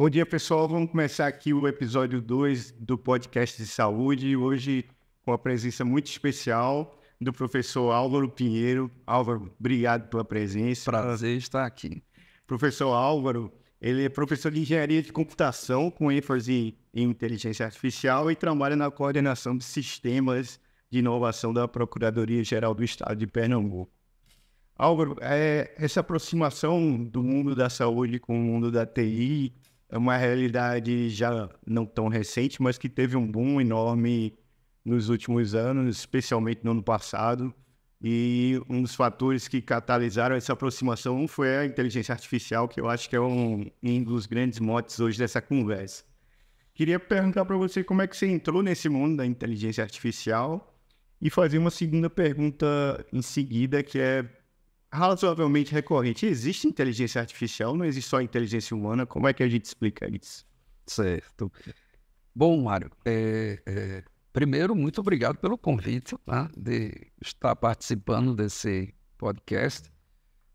Bom dia, pessoal. Vamos começar aqui o episódio 2 do podcast de saúde. Hoje, com a presença muito especial do professor Álvaro Pinheiro. Álvaro, obrigado pela presença. Prazer estar aqui. Professor Álvaro, ele é professor de engenharia de computação com ênfase em inteligência artificial e trabalha na coordenação de sistemas de inovação da Procuradoria-Geral do Estado de Pernambuco. Álvaro, essa aproximação do mundo da saúde com o mundo da TI é uma realidade já não tão recente, mas que teve um boom enorme nos últimos anos, especialmente no ano passado. E um dos fatores que catalisaram essa aproximação foi a inteligência artificial, que eu acho que é um dos grandes motes hoje dessa conversa. Queria perguntar para você como é que você entrou nesse mundo da inteligência artificial e fazer uma segunda pergunta em seguida, que é razoavelmente recorrente. Existe inteligência artificial? Não existe só inteligência humana? Como é que a gente explica isso? Certo. Bom, Mário, primeiro, muito obrigado pelo convite, né, de estar participando desse podcast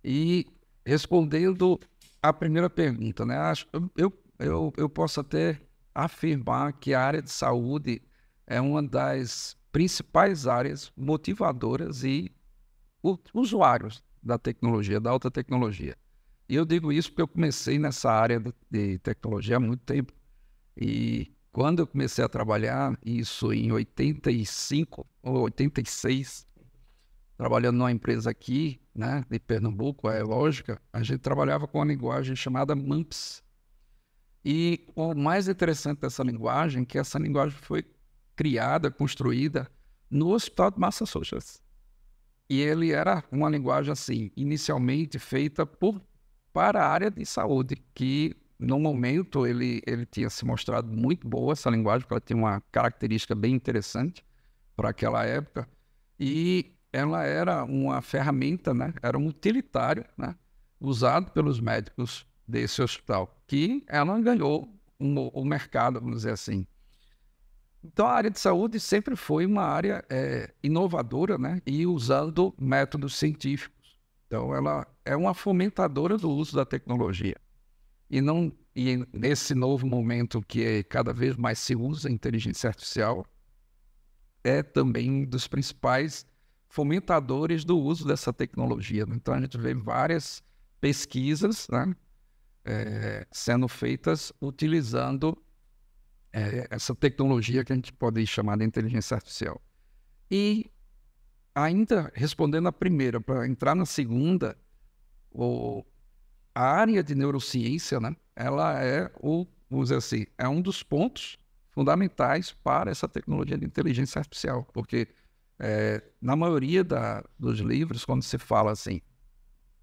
e respondendo a primeira pergunta, né? Eu posso até afirmar que a área de saúde é uma das principais áreas motivadoras e usuários da tecnologia, da alta tecnologia. E eu digo isso porque eu comecei nessa área de tecnologia há muito tempo e quando eu comecei a trabalhar, isso em 85 ou 86, trabalhando numa empresa aqui, né, de Pernambuco, a E-Lógica, a gente trabalhava com uma linguagem chamada MUMPS. E o mais interessante dessa linguagem é que essa linguagem foi criada, construída no Hospital de Massachusetts. E ele era uma linguagem assim, inicialmente feita para a área de saúde, que no momento, ele tinha se mostrado muito boa, essa linguagem, porque ela tinha uma característica bem interessante para aquela época. E ela era uma ferramenta, né? Era um utilitário, né? Usado pelos médicos desse hospital, que ela ganhou o mercado, vamos dizer assim. Então, a área de saúde sempre foi uma área inovadora, né? E usando métodos científicos. Então, ela é uma fomentadora do uso da tecnologia. E nesse novo momento que cada vez mais se usa a inteligência artificial, é também um dos principais fomentadores do uso dessa tecnologia. Então, a gente vê várias pesquisas, né, sendo feitas utilizando essa tecnologia que a gente pode chamar de inteligência artificial. E ainda respondendo a primeira, para entrar na segunda, a área de neurociência, né, ela é vamos dizer assim, é um dos pontos fundamentais para essa tecnologia de inteligência artificial, porque na maioria dos livros, quando se fala assim,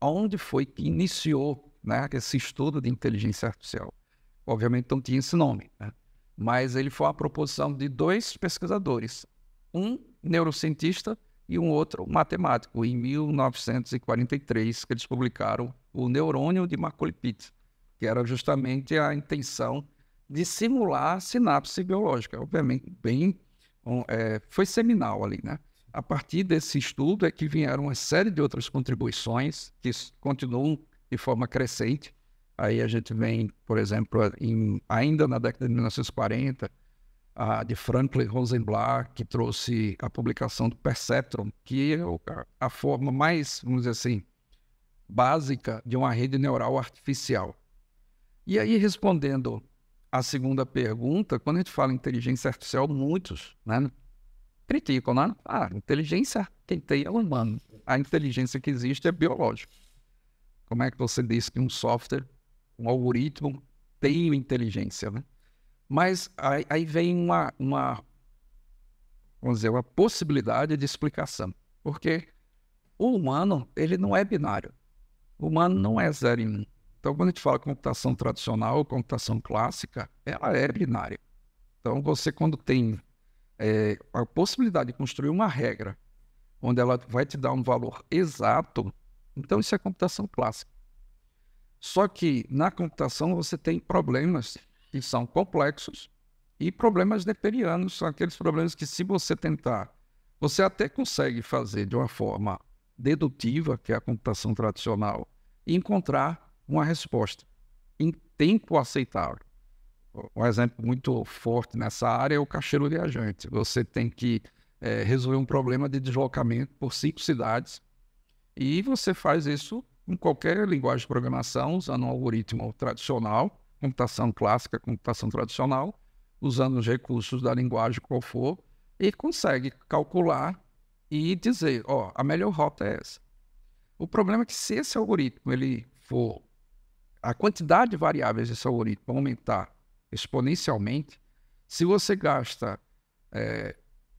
onde foi que iniciou, né, esse estudo de inteligência artificial? Obviamente não tinha esse nome, né? Mas ele foi a proposição de dois pesquisadores, um neurocientista e um outro matemático, em 1943, que eles publicaram o neurônio de McCulloch-Pitts, que era justamente a intenção de simular a sinapse biológica. Obviamente, foi seminal ali, né? A partir desse estudo é que vieram uma série de outras contribuições que continuam de forma crescente. Aí a gente vem, por exemplo, ainda na década de 1940, de Frank Rosenblatt, que trouxe a publicação do Perceptron, que é a forma mais, vamos dizer assim, básica de uma rede neural artificial. E aí, respondendo à segunda pergunta, quando a gente fala em inteligência artificial, muitos, né, criticam, né? Inteligência que tem é humana. A inteligência que existe é biológica. Como é que você diz que um software, um algoritmo, tem inteligência, né? Mas aí vem vamos dizer, uma possibilidade de explicação. Porque o humano, ele não é binário. O humano não é 0 e 1. Então, quando a gente fala computação tradicional, computação clássica, ela é binária. Então, você quando tem a possibilidade de construir uma regra onde ela vai te dar um valor exato, então isso é computação clássica. Só que na computação você tem problemas que são complexos e problemas neperianos, são aqueles problemas que se você tentar, você até consegue fazer de uma forma dedutiva, que é a computação tradicional, e encontrar uma resposta em tempo aceitável. Um exemplo muito forte nessa área é o caixeiro viajante. Você tem que resolver um problema de deslocamento por 5 cidades e você faz isso em qualquer linguagem de programação, usando um algoritmo tradicional, computação clássica, computação tradicional, usando os recursos da linguagem qual for, e consegue calcular e dizer, ó, a melhor rota é essa. O problema é que se esse algoritmo ele for, a quantidade de variáveis desse algoritmo aumentar exponencialmente, se você gasta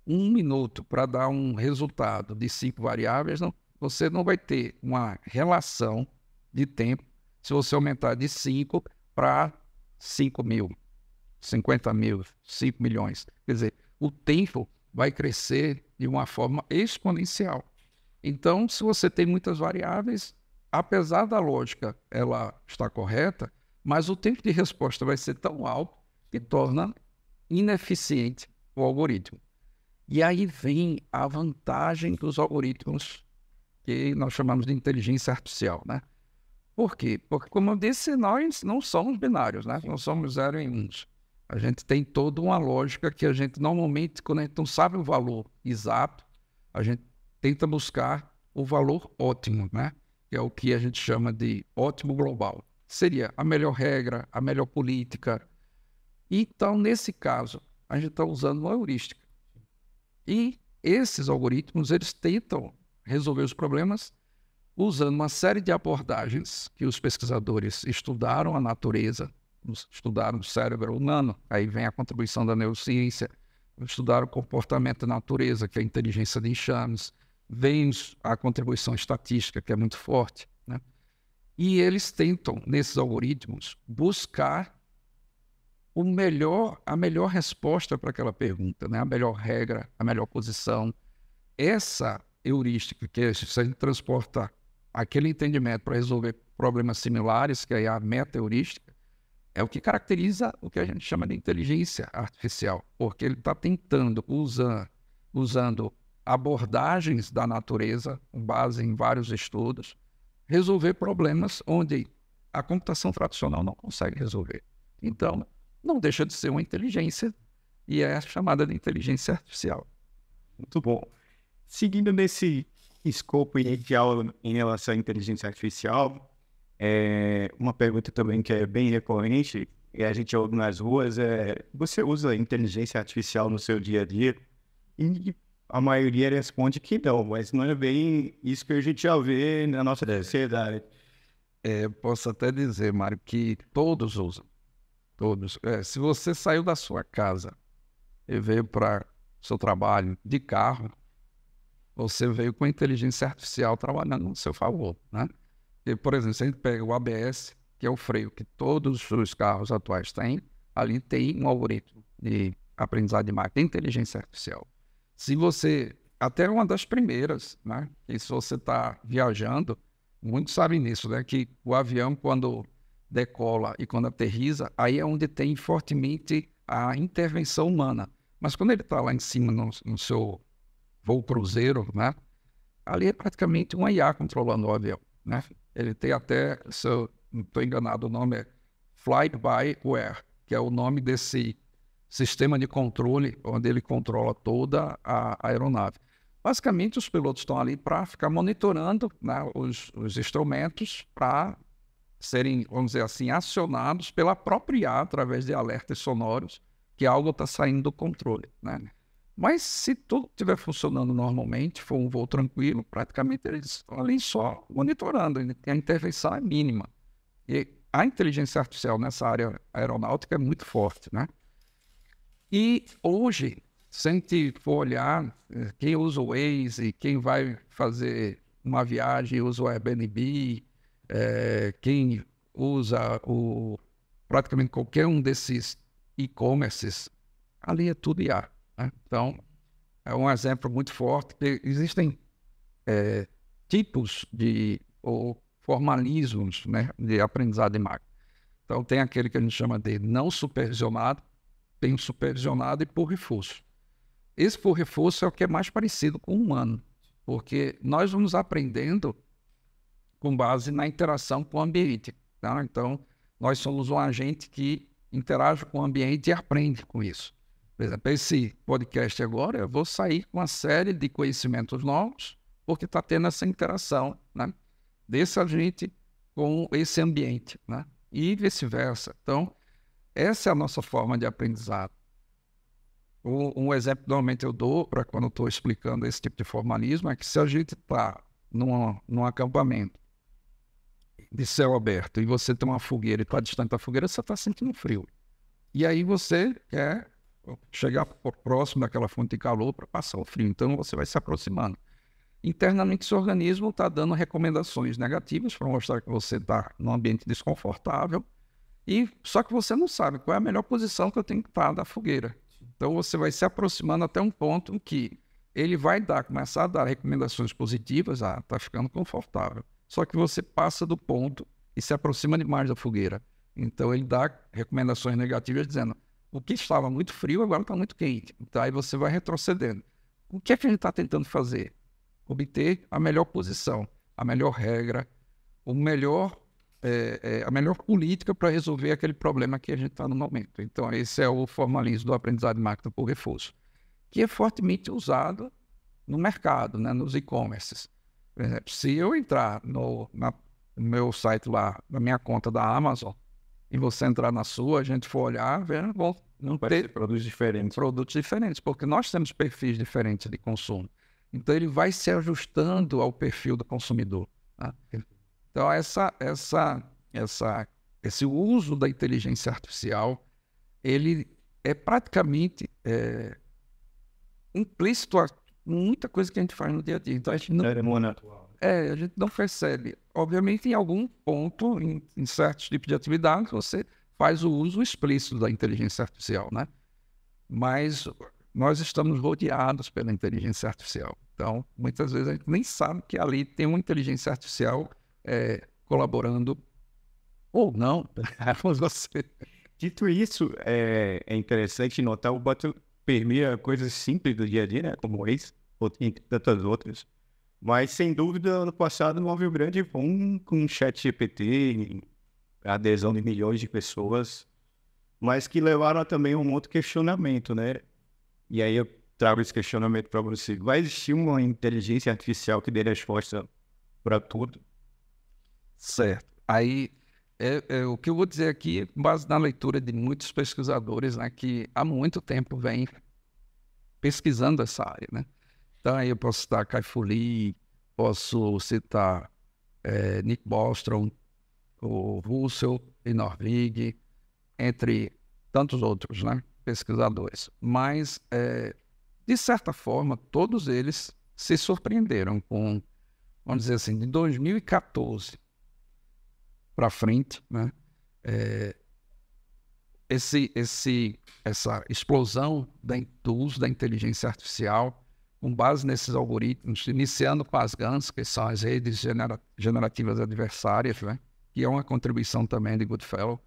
1 minuto para dar um resultado de 5 variáveis, não, você não vai ter uma relação de tempo se você aumentar de 5 para 5 mil, 50 mil, 5 milhões. Quer dizer, o tempo vai crescer de uma forma exponencial. Então, se você tem muitas variáveis, apesar da lógica ela está correta, mas o tempo de resposta vai ser tão alto que torna ineficiente o algoritmo. E aí vem a vantagem dos algoritmos que nós chamamos de inteligência artificial, né? Por quê? Porque, como eu disse, nós não somos binários, né? Não somos 0 e 1. A gente tem toda uma lógica que a gente normalmente, quando a gente não sabe o valor exato, a gente tenta buscar o valor ótimo, né? Que é o que a gente chama de ótimo global. Seria a melhor regra, a melhor política. Então, nesse caso, a gente está usando uma heurística. E esses algoritmos, eles tentam resolver os problemas usando uma série de abordagens que os pesquisadores estudaram a natureza, estudaram o cérebro humano, aí vem a contribuição da neurociência, estudaram o comportamento da natureza, que é a inteligência de enxames, vem a contribuição estatística, que é muito forte, né? E eles tentam, nesses algoritmos, buscar o melhor, a melhor resposta para aquela pergunta, né? A melhor regra, a melhor posição. Essa heurística, que é, se a gente transporta aquele entendimento para resolver problemas similares, que é a meta-heurística, é o que caracteriza o que a gente chama de inteligência artificial, porque ele está tentando, usando abordagens da natureza, com base em vários estudos, resolver problemas onde a computação tradicional não consegue resolver. Então, não deixa de ser uma inteligência, e é chamada de inteligência artificial. Muito bom. Seguindo nesse escopo inicial em relação à inteligência artificial, uma pergunta também que é bem recorrente, e a gente ouve nas ruas, você usa inteligência artificial no seu dia a dia? E a maioria responde que não, mas não é bem isso que a gente já vê na nossa sociedade. Eu posso até dizer, Mário, que todos usam. Todos. Se você saiu da sua casa e veio para o seu trabalho de carro, você veio com a inteligência artificial trabalhando no seu favor, né? E, por exemplo, se a gente pega o ABS, que é o freio que todos os carros atuais têm, ali tem um algoritmo de aprendizado de máquina, inteligência artificial. Se você, até uma das primeiras, né? E se você está viajando, muitos sabem nisso, né? Que o avião, quando decola e quando aterriza, aí é onde tem fortemente a intervenção humana. Mas quando ele está lá em cima no seu voo cruzeiro, né? Ali é praticamente uma IA controlando o avião, né? Ele tem até, se eu não estou enganado, o nome é Fly-by-Wire, que é o nome desse sistema de controle, onde ele controla toda a aeronave. Basicamente, os pilotos estão ali para ficar monitorando, né, os instrumentos para serem, vamos dizer assim, acionados pela própria IA através de alertas sonoros, que algo está saindo do controle, né? Mas se tudo estiver funcionando normalmente, for um voo tranquilo, praticamente eles estão ali só monitorando, a intervenção é mínima. E a inteligência artificial nessa área aeronáutica é muito forte, né? E hoje, se a gente for olhar, quem usa o Waze, quem vai fazer uma viagem usa o Airbnb, quem usa praticamente qualquer um desses e-commerces, ali é tudo IA. Então, é um exemplo muito forte que existem tipos de ou formalismos, né, de aprendizado de máquina. Então, tem aquele que a gente chama de não supervisionado, tem o supervisionado e por reforço. Esse por reforço é o que é mais parecido com o humano, porque nós vamos aprendendo com base na interação com o ambiente, tá? Então, nós somos um agente que interage com o ambiente e aprende com isso. Por exemplo, esse podcast agora, eu vou sair com uma série de conhecimentos novos, porque está tendo essa interação, né, dessa gente com esse ambiente, né, e vice-versa. Então, essa é a nossa forma de aprendizado. Um exemplo que normalmente eu dou para quando estou explicando esse tipo de formalismo é que se a gente está num acampamento de céu aberto e você tem uma fogueira e está distante da fogueira, você está sentindo frio. E aí você quer chegar próximo daquela fonte de calor para passar o frio. Então você vai se aproximando. Internamente, seu organismo está dando recomendações negativas para mostrar que você está num ambiente desconfortável, e só que você não sabe qual é a melhor posição que eu tenho que estar da fogueira. Então você vai se aproximando até um ponto em que ele vai começar a dar recomendações positivas, ah, está ficando confortável. Só que você passa do ponto e se aproxima demais da fogueira. Então ele dá recomendações negativas dizendo o que estava muito frio agora está muito quente. Então aí você vai retrocedendo. O que é que a gente está tentando fazer? Obter a melhor posição, a melhor regra, a melhor política para resolver aquele problema que a gente está no momento. Então, esse é o formalismo do aprendizado de máquina por reforço, que é fortemente usado no mercado, né, nos e-commerces. Por exemplo, se eu entrar no meu site lá, na minha conta da Amazon, e você entrar na sua, a gente for olhar, ver, bom, não ter produtos diferentes, porque nós temos perfis diferentes de consumo. Então, ele vai se ajustando ao perfil do consumidor. Tá? Então, esse uso da inteligência artificial, ele é praticamente implícito a muita coisa que a gente faz no dia a dia. Então, a gente não percebe. Obviamente, em algum ponto, em certos tipos de atividades, você faz o uso explícito da inteligência artificial, né? Mas nós estamos rodeados pela inteligência artificial. Então, muitas vezes a gente nem sabe que ali tem uma inteligência artificial colaborando ou não com você. Dito isso, é interessante notar o quanto permeia coisas simples do dia a dia, né? Como esse, ou entre tantas outras. Mas, sem dúvida, ano passado, houve um grande boom com o ChatGPT, a adesão de milhões de pessoas, mas que levaram também a um outro questionamento, né? E aí eu trago esse questionamento para você. Vai existir uma inteligência artificial que dê resposta para tudo? Certo. Aí, o que eu vou dizer aqui, baseado na leitura de muitos pesquisadores, né, que há muito tempo vem pesquisando essa área, né? Então, aí eu posso citar Kai-Fu Lee, posso citar Nick Bostrom, o Russell e Norvig, entre tantos outros, né, pesquisadores, mas de certa forma todos eles se surpreenderam com, vamos dizer assim, de 2014 para frente, né, essa explosão do uso da inteligência artificial com base nesses algoritmos, iniciando com as GANs, que são as redes generativas adversárias, né, que é uma contribuição também de Goodfellow,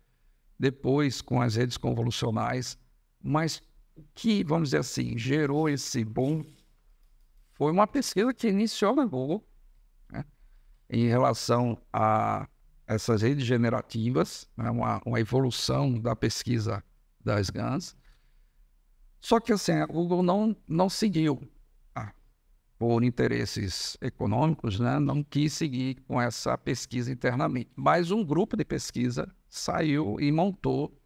depois com as redes convolucionais. Mas o que, vamos dizer assim, gerou esse boom foi uma pesquisa que iniciou na Google, né, em relação a essas redes generativas, né, uma evolução da pesquisa das GANs. Só que assim, a Google não seguiu, por interesses econômicos, né, não quis seguir com essa pesquisa internamente. Mas um grupo de pesquisa saiu e montou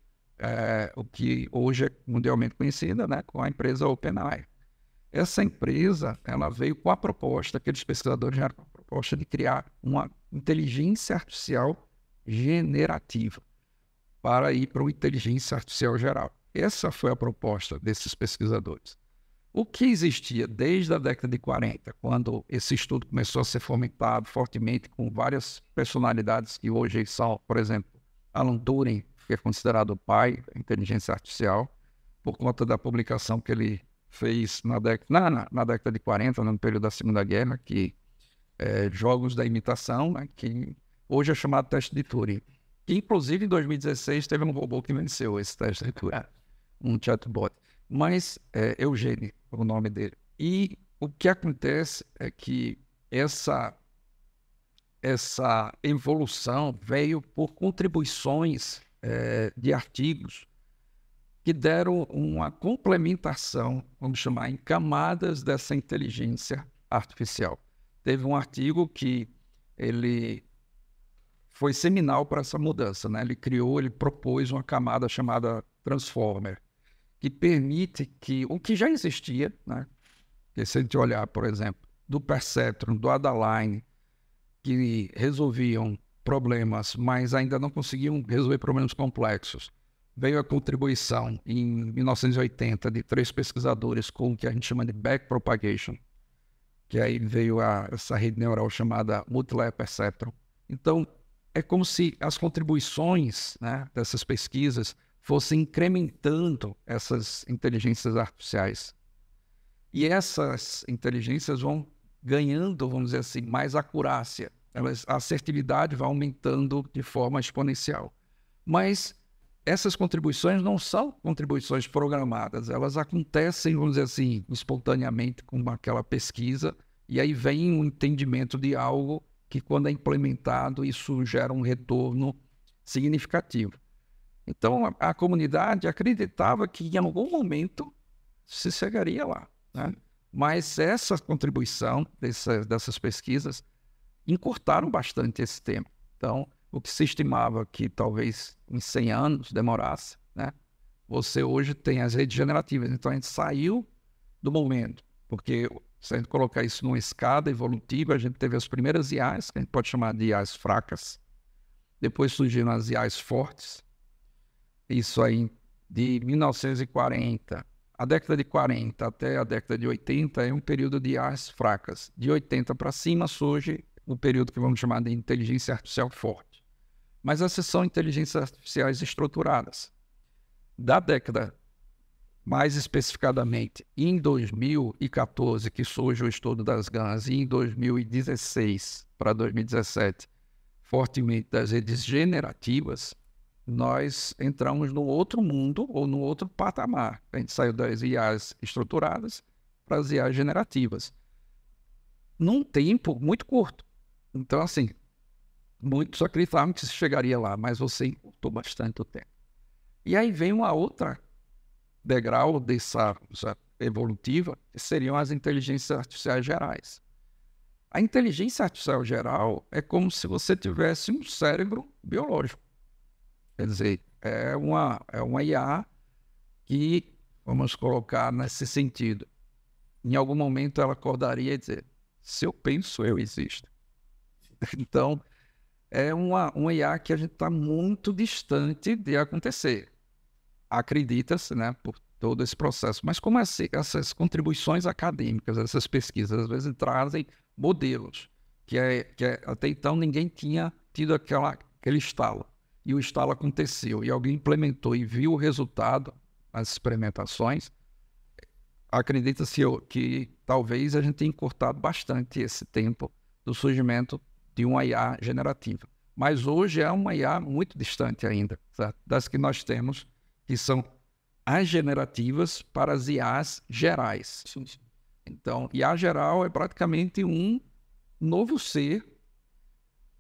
o que hoje é mundialmente conhecida, né, com a empresa OpenAI. Essa empresa, ela veio com a proposta, aqueles pesquisadores já com a proposta de criar uma inteligência artificial generativa para ir para uma inteligência artificial geral. Essa foi a proposta desses pesquisadores. O que existia desde a década de 40, quando esse estudo começou a ser fomentado fortemente com várias personalidades que hoje são, por exemplo, Alan Turing, que é considerado o pai da inteligência artificial, por conta da publicação que ele fez na década de 40, no período da Segunda Guerra, que jogos da imitação, né, que hoje é chamado Teste de Turing, que inclusive em 2016 teve um robô que venceu esse Teste de Turing, um chatbot, mas Eugênio é o nome dele. E o que acontece é que essa evolução veio por contribuições de artigos que deram uma complementação, vamos chamar, em camadas dessa inteligência artificial. Teve um artigo que ele foi seminal para essa mudança, né? Ele propôs uma camada chamada Transformer, que permite que o que já existia, né? Que se a gente olhar, por exemplo, do Perceptron, do Adaline, que resolviam problemas, mas ainda não conseguiam resolver problemas complexos. Veio a contribuição, em 1980, de 3 pesquisadores com o que a gente chama de backpropagation, que aí veio essa rede neural chamada Multilayer Perceptron. Então, é como se as contribuições, né, dessas pesquisas fossem incrementando essas inteligências artificiais. E essas inteligências vão ganhando, vamos dizer assim, mais acurácia. A assertividade vai aumentando de forma exponencial. Mas essas contribuições não são contribuições programadas, elas acontecem, vamos dizer assim, espontaneamente com aquela pesquisa, e aí vem um entendimento de algo que, quando é implementado, isso gera um retorno significativo. Então, a comunidade acreditava que, em algum momento, se chegaria lá, né? Mas essa contribuição dessas pesquisas encurtaram bastante esse tempo. Então, o que se estimava que talvez em 100 anos demorasse, né? Você hoje tem as redes generativas. Então, a gente saiu do momento, porque se a gente colocar isso numa escada evolutiva, a gente teve as primeiras IAs, que a gente pode chamar de IAs fracas. Depois surgiram as IAs fortes. Isso aí de 1940, a década de 40 até a década de 80 é um período de IAs fracas. De 80 para cima surge o período que vamos chamar de inteligência artificial forte. Mas essas são inteligências artificiais estruturadas. Da década, mais especificadamente, em 2014, que surge o estudo das GANs, e em 2016 para 2017, fortemente das redes generativas, nós entramos num outro mundo ou num outro patamar. A gente saiu das IAs estruturadas para as IAs generativas, num tempo muito curto. Então, assim, muitos acreditavam que se chegaria lá, mas você encurtou bastante o tempo. E aí vem uma outra degrau dessa evolutiva, que seriam as inteligências artificiais gerais. A inteligência artificial geral é como se você tivesse um cérebro biológico. Quer dizer, é uma IA que, vamos colocar nesse sentido, em algum momento ela acordaria e dizer: se eu penso, eu existo. Então, é uma IA que a gente está muito distante de acontecer. Acredita-se, né, por todo esse processo. Mas como essas contribuições acadêmicas, essas pesquisas, às vezes trazem modelos, que até então ninguém tinha tido aquele estalo. E o estalo aconteceu, e alguém implementou e viu o resultado, as experimentações. Acredita-se que talvez a gente tenha encurtado bastante esse tempo do surgimento de uma IA generativa. Mas hoje é uma IA muito distante ainda, certo? Das que nós temos, que são as generativas para as IAs gerais. Então, IA geral é praticamente um novo ser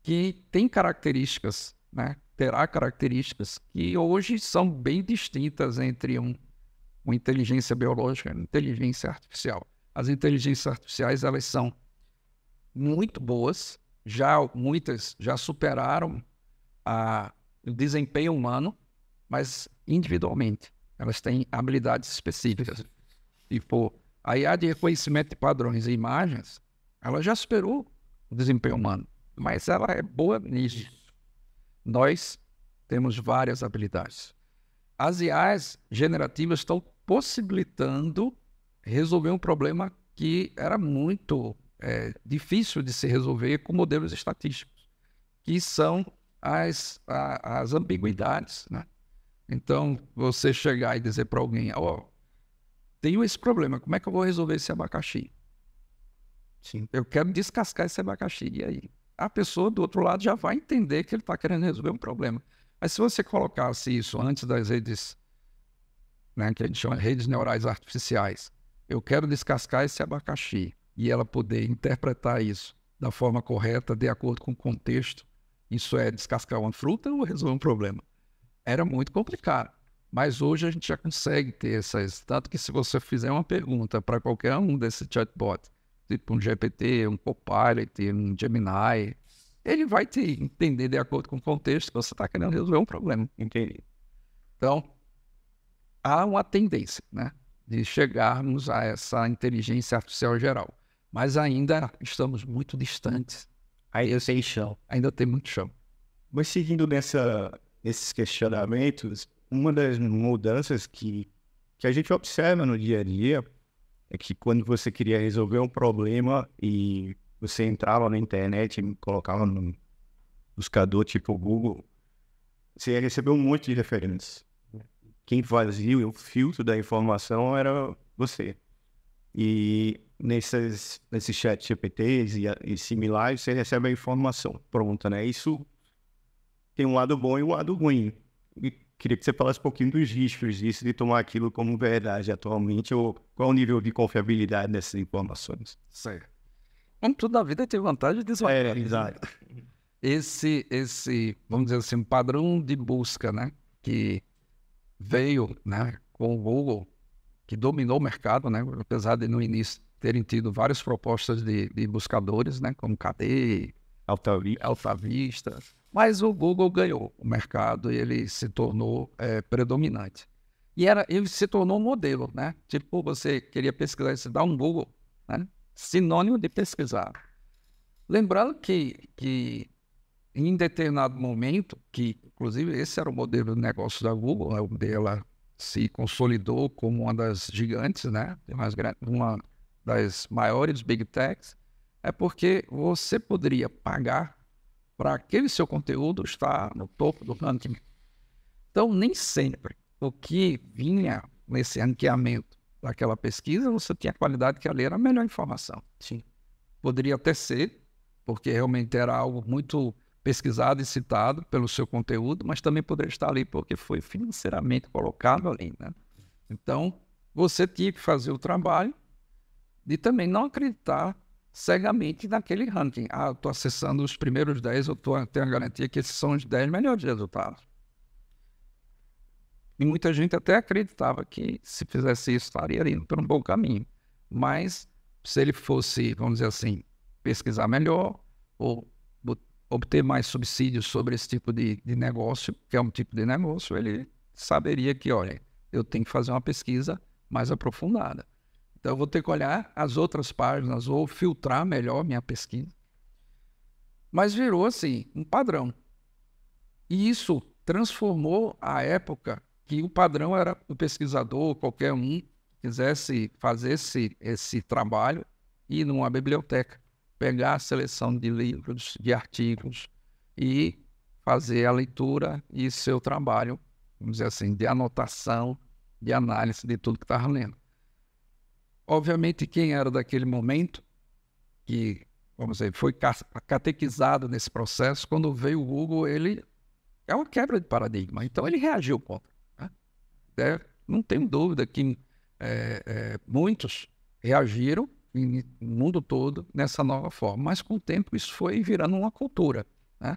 que tem características, né? Terá características que hoje são bem distintas entre uma inteligência biológica e uma inteligência artificial. As inteligências artificiais, elas são muito boas, muitas já superaram o desempenho humano, mas individualmente. Elas têm habilidades específicas. Tipo, a IA de reconhecimento de padrões e imagens, ela já superou o desempenho humano, mas ela é boa nisso. Nós temos várias habilidades. As IAs generativas estão possibilitando resolver um problema que era muito difícil de se resolver com modelos estatísticos, que são as ambiguidades, né? Então, você chegar e dizer para alguém: ó, tenho esse problema, como é que eu vou resolver esse abacaxi? Sim. Eu quero descascar esse abacaxi. E aí? A pessoa do outro lado já vai entender que ele está querendo resolver um problema. Mas se você colocasse isso antes das redes, né, que a gente chama de redes neurais artificiais, eu quero descascar esse abacaxi, e ela poder interpretar isso da forma correta, de acordo com o contexto, isso é descascar uma fruta ou resolver um problema? Era muito complicado. Mas hoje a gente já consegue ter essas... Tanto que se você fizer uma pergunta para qualquer um desse chatbot, tipo um GPT, um Copilot, um Gemini, ele vai te entender de acordo com o contexto que você está querendo resolver um problema. Entendi. Então, há uma tendência, né, de chegarmos a essa inteligência artificial geral. Mas ainda estamos muito distantes. Ainda tem chão. Ainda tem muito chão. Mas seguindo nesses questionamentos, uma das mudanças que a gente observa no dia a dia é que quando você queria resolver um problema e você entrava na internet e colocava no buscador tipo Google, você ia receber um monte de referências. Quem fazia o filtro da informação era você. E nesses chat GPTs e similares, você recebe a informação pronta, né? Isso tem um lado bom e um lado ruim. Queria que você falasse um pouquinho dos riscos disso, de tomar aquilo como verdade atualmente, ou qual o nível de confiabilidade dessas informações. Certo. Como tudo na vida tem vantagem e desvantagem. É, exato. Esse, vamos dizer assim, padrão de busca, né, que veio, né, com o Google, que dominou o mercado, né, apesar de no início terem tido várias propostas de buscadores, né, como KD, Alta Vista, mas o Google ganhou o mercado e ele se tornou predominante. E ele se tornou um modelo, né? Tipo, você queria pesquisar, você dá um Google, né? Sinônimo de pesquisar. Lembrando que em determinado momento, que inclusive esse era o modelo de negócio da Google, né? Ela se consolidou como uma das gigantes, né? Uma das maiores big techs, é porque você poderia pagar para aquele seu conteúdo estar no topo do ranking. Então, nem sempre o que vinha nesse ranqueamento daquela pesquisa, você tinha a qualidade que ali era a melhor informação. Sim. Poderia até ser, porque realmente era algo muito pesquisado e citado pelo seu conteúdo, mas também poderia estar ali porque foi financeiramente colocado ali, né? Então, você tinha que fazer o trabalho de também não acreditar cegamente naquele ranking. Ah, eu estou acessando os primeiros 10, eu tenho a garantia que esses são os 10 melhores resultados. E muita gente até acreditava que se fizesse isso, estaria indo por um bom caminho. Mas se ele fosse, vamos dizer assim, pesquisar melhor ou obter mais subsídios sobre esse tipo de negócio, que é um tipo de negócio, ele saberia que, olha, eu tenho que fazer uma pesquisa mais aprofundada. Então, eu vou ter que olhar as outras páginas ou filtrar melhor minha pesquisa. Mas virou, assim, um padrão. E isso transformou a época que o padrão era o pesquisador, qualquer um, quisesse fazer esse trabalho, ir numa biblioteca, pegar a seleção de livros, de artigos e fazer a leitura e seu trabalho, vamos dizer assim, de anotação, de análise de tudo que estava lendo. Obviamente, quem era daquele momento, que, vamos dizer, foi catequizado nesse processo, quando veio o Google, ele é uma quebra de paradigma. Então, ele reagiu contra, né? Não tenho dúvida que muitos reagiram no mundo todo nessa nova forma. Mas, com o tempo, isso foi virando uma cultura, né?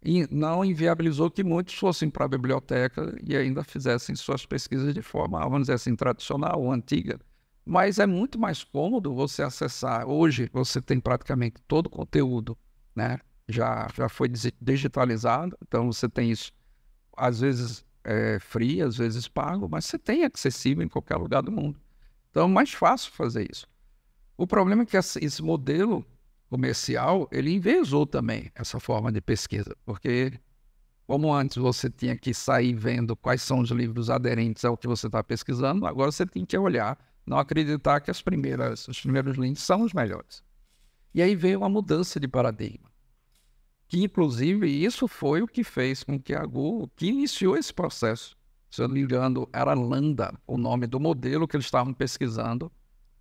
E não inviabilizou que muitos fossem para a biblioteca e ainda fizessem suas pesquisas de forma, vamos dizer assim, tradicional ou antiga. Mas é muito mais cômodo você acessar. Hoje você tem praticamente todo o conteúdo, né? Já foi digitalizado, então você tem isso, às vezes free, às vezes pago, mas você tem acessível em qualquer lugar do mundo. Então é mais fácil fazer isso. O problema é que esse modelo comercial, ele enviesou também essa forma de pesquisa, porque como antes você tinha que sair vendo quais são os livros aderentes ao que você está pesquisando, agora você tem que olhar, não acreditar que os primeiros links são os melhores. E aí veio uma mudança de paradigma, que inclusive isso foi o que fez com que a Google, que iniciou esse processo, se eu não me engano, era Lambda, o nome do modelo que eles estavam pesquisando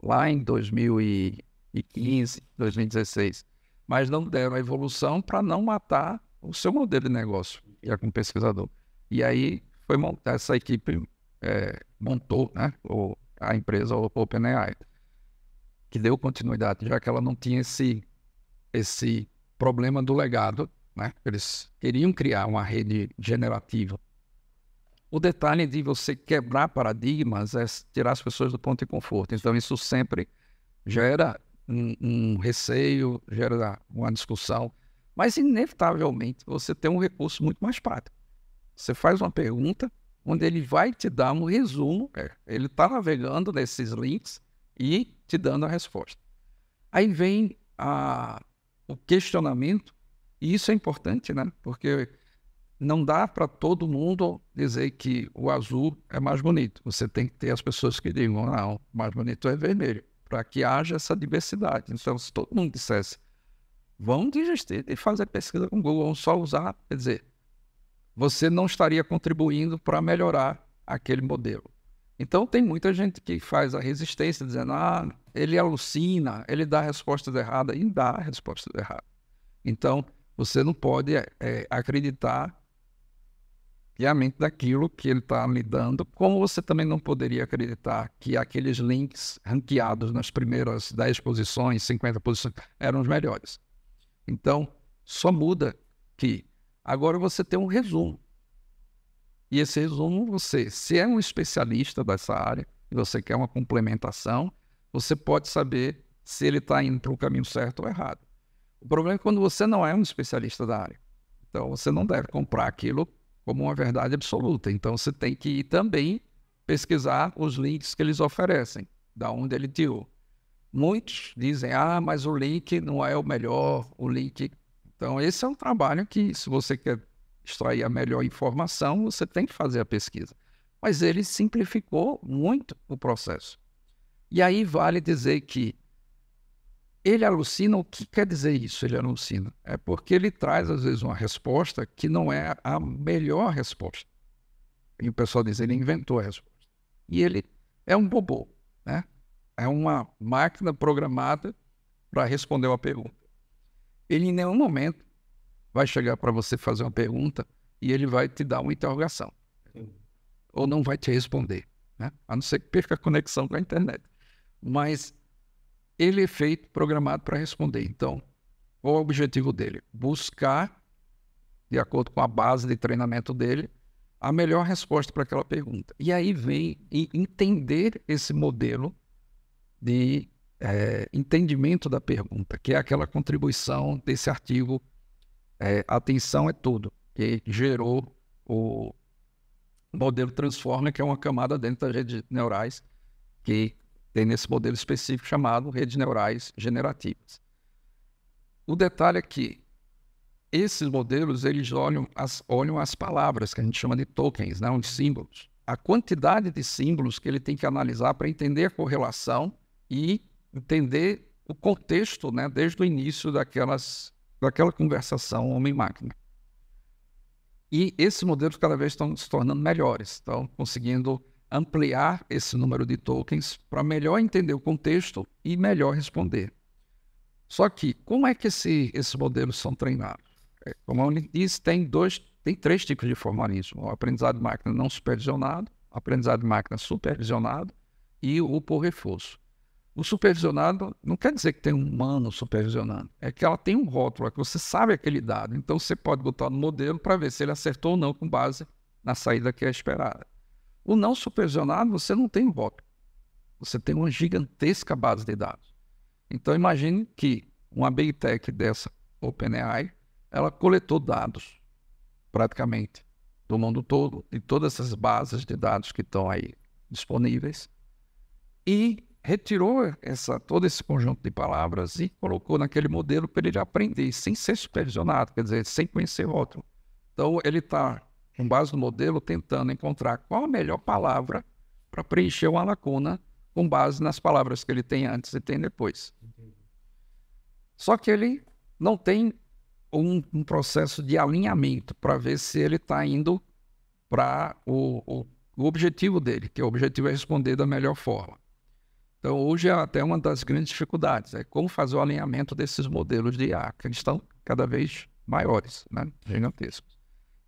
lá em 2015, 2016, mas não deram a evolução para não matar o seu modelo de negócio, que é como pesquisador. E aí foi montar essa equipe, montou, né, a empresa OpenAI, que deu continuidade, já que ela não tinha esse problema do legado, né? Eles queriam criar uma rede generativa O detalhe de você quebrar paradigmas é tirar as pessoas do ponto de conforto. Então, isso sempre gera um receio, gera uma discussão. Mas, inevitavelmente, você tem um recurso muito mais prático. Você faz uma pergunta onde ele vai te dar um resumo. Ele está navegando nesses links e te dando a resposta. Aí vem o questionamento, e isso é importante, né? Porque não dá para todo mundo dizer que o azul é mais bonito. Você tem que ter as pessoas que digam, não, o mais bonito é vermelho, para que haja essa diversidade. Então, se todo mundo dissesse, vão desistir de fazer pesquisa com o Google, vão só usar, quer dizer, você não estaria contribuindo para melhorar aquele modelo. Então, tem muita gente que faz a resistência, dizendo, ele alucina, ele dá respostas erradas, e dá respostas erradas. Então, você não pode acreditar piamente daquilo que ele está lhe dando, como você também não poderia acreditar que aqueles links ranqueados nas primeiras 10 posições, 50 posições, eram os melhores. Então, só muda que agora você tem um resumo. E esse resumo, você, se é um especialista dessa área, e você quer uma complementação, você pode saber se ele está indo para o caminho certo ou errado. O problema é quando você não é um especialista da área. Então, você não deve comprar aquilo como uma verdade absoluta. Então, você tem que ir também pesquisar os links que eles oferecem, da onde ele tirou. Muitos dizem, mas o link não é o melhor, o link... Então, esse é um trabalho que, se você quer extrair a melhor informação, você tem que fazer a pesquisa. Mas ele simplificou muito o processo. E aí vale dizer que ele alucina. O que quer dizer isso, ele alucina? É porque ele traz, às vezes, uma resposta que não é a melhor resposta. E o pessoal diz, ele inventou a resposta. E ele é um robô, né? É uma máquina programada para responder uma pergunta. Ele, em nenhum momento, vai chegar para você fazer uma pergunta e ele vai te dar uma interrogação. Sim. Ou não vai te responder, né? A não ser que perca a conexão com a internet. Mas ele é feito, programado para responder. Então, qual é o objetivo dele? Buscar, de acordo com a base de treinamento dele, a melhor resposta para aquela pergunta. E aí vem entender esse modelo de entendimento da pergunta, que é aquela contribuição desse artigo Atenção é Tudo, que gerou o modelo Transformer, que é uma camada dentro das redes neurais, que tem nesse modelo específico chamado redes neurais generativas. O detalhe é que esses modelos, eles olham as palavras, que a gente chama de tokens, né? Os símbolos. A quantidade de símbolos que ele tem que analisar para entender a correlação e entender o contexto, né? Desde o início daquela conversação homem-máquina. E esses modelos cada vez estão se tornando melhores, estão conseguindo ampliar esse número de tokens para melhor entender o contexto e melhor responder. Só que, como é que esses modelos são treinados? Como eu disse, tem três tipos de formalismo. O aprendizado de máquina não supervisionado, o aprendizado de máquina supervisionado e o por reforço. O supervisionado não quer dizer que tem um humano supervisionando, é que ela tem um rótulo, é que você sabe aquele dado, então você pode botar no modelo para ver se ele acertou ou não com base na saída que é esperada. O não supervisionado, você não tem um rótulo, você tem uma gigantesca base de dados. Então imagine que uma Big Tech dessa OpenAI, ela coletou dados praticamente do mundo todo, de todas essas bases de dados que estão aí disponíveis, e retirou todo esse conjunto de palavras e colocou naquele modelo para ele aprender, sem ser supervisionado, quer dizer, sem conhecer o outro. Então, ele está, com base no modelo, tentando encontrar qual a melhor palavra para preencher uma lacuna com base nas palavras que ele tem antes e tem depois. Só que ele não tem um processo de alinhamento para ver se ele está indo para o objetivo dele, que o objetivo é responder da melhor forma. Então, hoje é até uma das grandes dificuldades, é como fazer o alinhamento desses modelos de IA, que eles estão cada vez maiores, né? Gigantescos.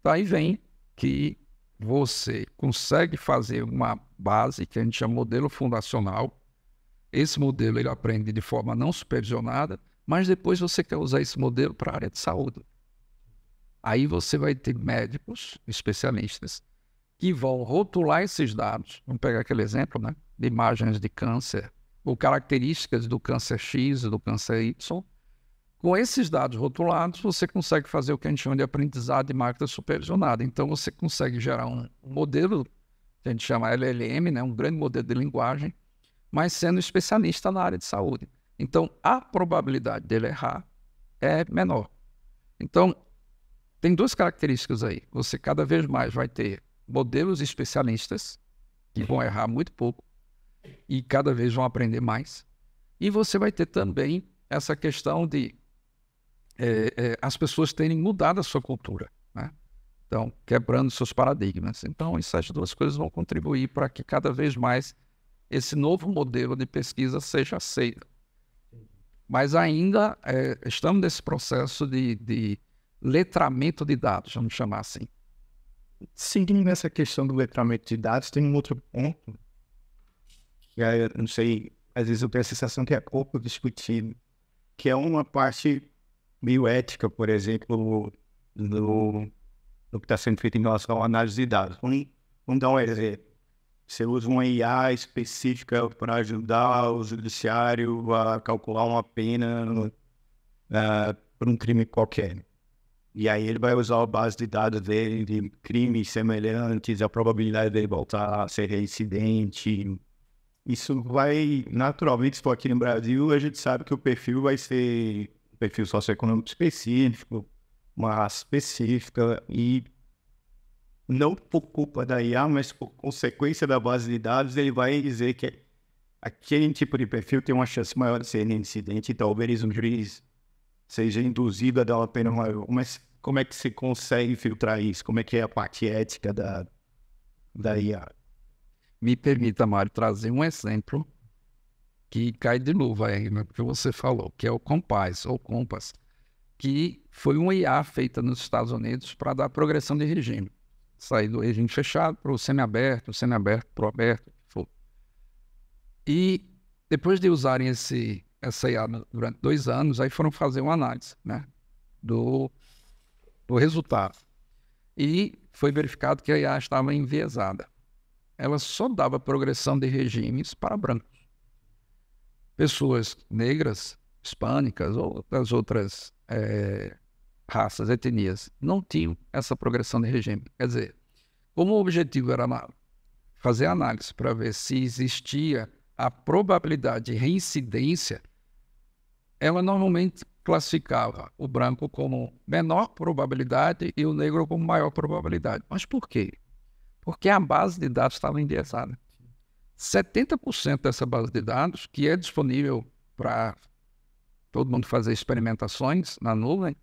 Então, aí vem que você consegue fazer uma base, que a gente chama de modelo fundacional. Esse modelo ele aprende de forma não supervisionada, mas depois você quer usar esse modelo para a área de saúde. Aí você vai ter médicos, especialistas, e vão rotular esses dados, vamos pegar aquele exemplo, né, de imagens de câncer, ou características do câncer X, do câncer Y. Com esses dados rotulados, você consegue fazer o que a gente chama de aprendizado de máquina supervisionada. Então, você consegue gerar um modelo, que a gente chama LLM, né, um grande modelo de linguagem, mas sendo especialista na área de saúde. Então, a probabilidade dele errar é menor. Então, tem duas características aí. Você cada vez mais vai ter modelos especialistas, que vão errar muito pouco, e cada vez vão aprender mais. E você vai ter também essa questão de as pessoas terem mudado a sua cultura, né? Então, quebrando seus paradigmas. Então, essas duas coisas vão contribuir para que cada vez mais esse novo modelo de pesquisa seja aceito. Mas ainda estamos nesse processo de letramento de dados, vamos chamar assim. Seguindo nessa questão do letramento de dados, tem um outro ponto, que é, não sei, às vezes eu tenho a sensação que é pouco discutido, que é uma parte meio ética, por exemplo, do que está sendo feito em relação à análise de dados. Vamos dar um exemplo. Você usa uma IA específica para ajudar o judiciário a calcular uma pena por um crime qualquer. E aí ele vai usar a base de dados dele de crimes semelhantes, a probabilidade dele voltar a ser reincidente. Isso vai, naturalmente, se for aqui no Brasil, a gente sabe que o perfil vai ser um perfil socioeconômico específico, uma raça específica, e não por culpa da IA, mas por consequência da base de dados, ele vai dizer que aquele tipo de perfil tem uma chance maior de ser reincidente, e talvez um juiz seja induzido a dar uma pena maior. Mas como é que se consegue filtrar isso? Como é que é a parte ética da IA? Me permita, Mário, trazer um exemplo que cai de luva aí, né, porque você falou, que é o COMPAS, ou COMPAS, que foi uma IA feita nos Estados Unidos para dar progressão de regime. Sair do regime fechado para o semiaberto para o aberto, o que for. E depois de usarem essa IA durante 2 anos, aí foram fazer uma análise, né, do resultado. E foi verificado que a IA estava enviesada. Ela só dava progressão de regimes para brancos. Pessoas negras, hispânicas ou das outras raças, etnias, não tinham essa progressão de regime. Quer dizer, como o objetivo era fazer análise para ver se existia a probabilidade de reincidência, ela normalmente classificava o branco como menor probabilidade e o negro como maior probabilidade. Mas por quê? Porque a base de dados estava endereçada. 70% dessa base de dados, que é disponível para todo mundo fazer experimentações na nuvem,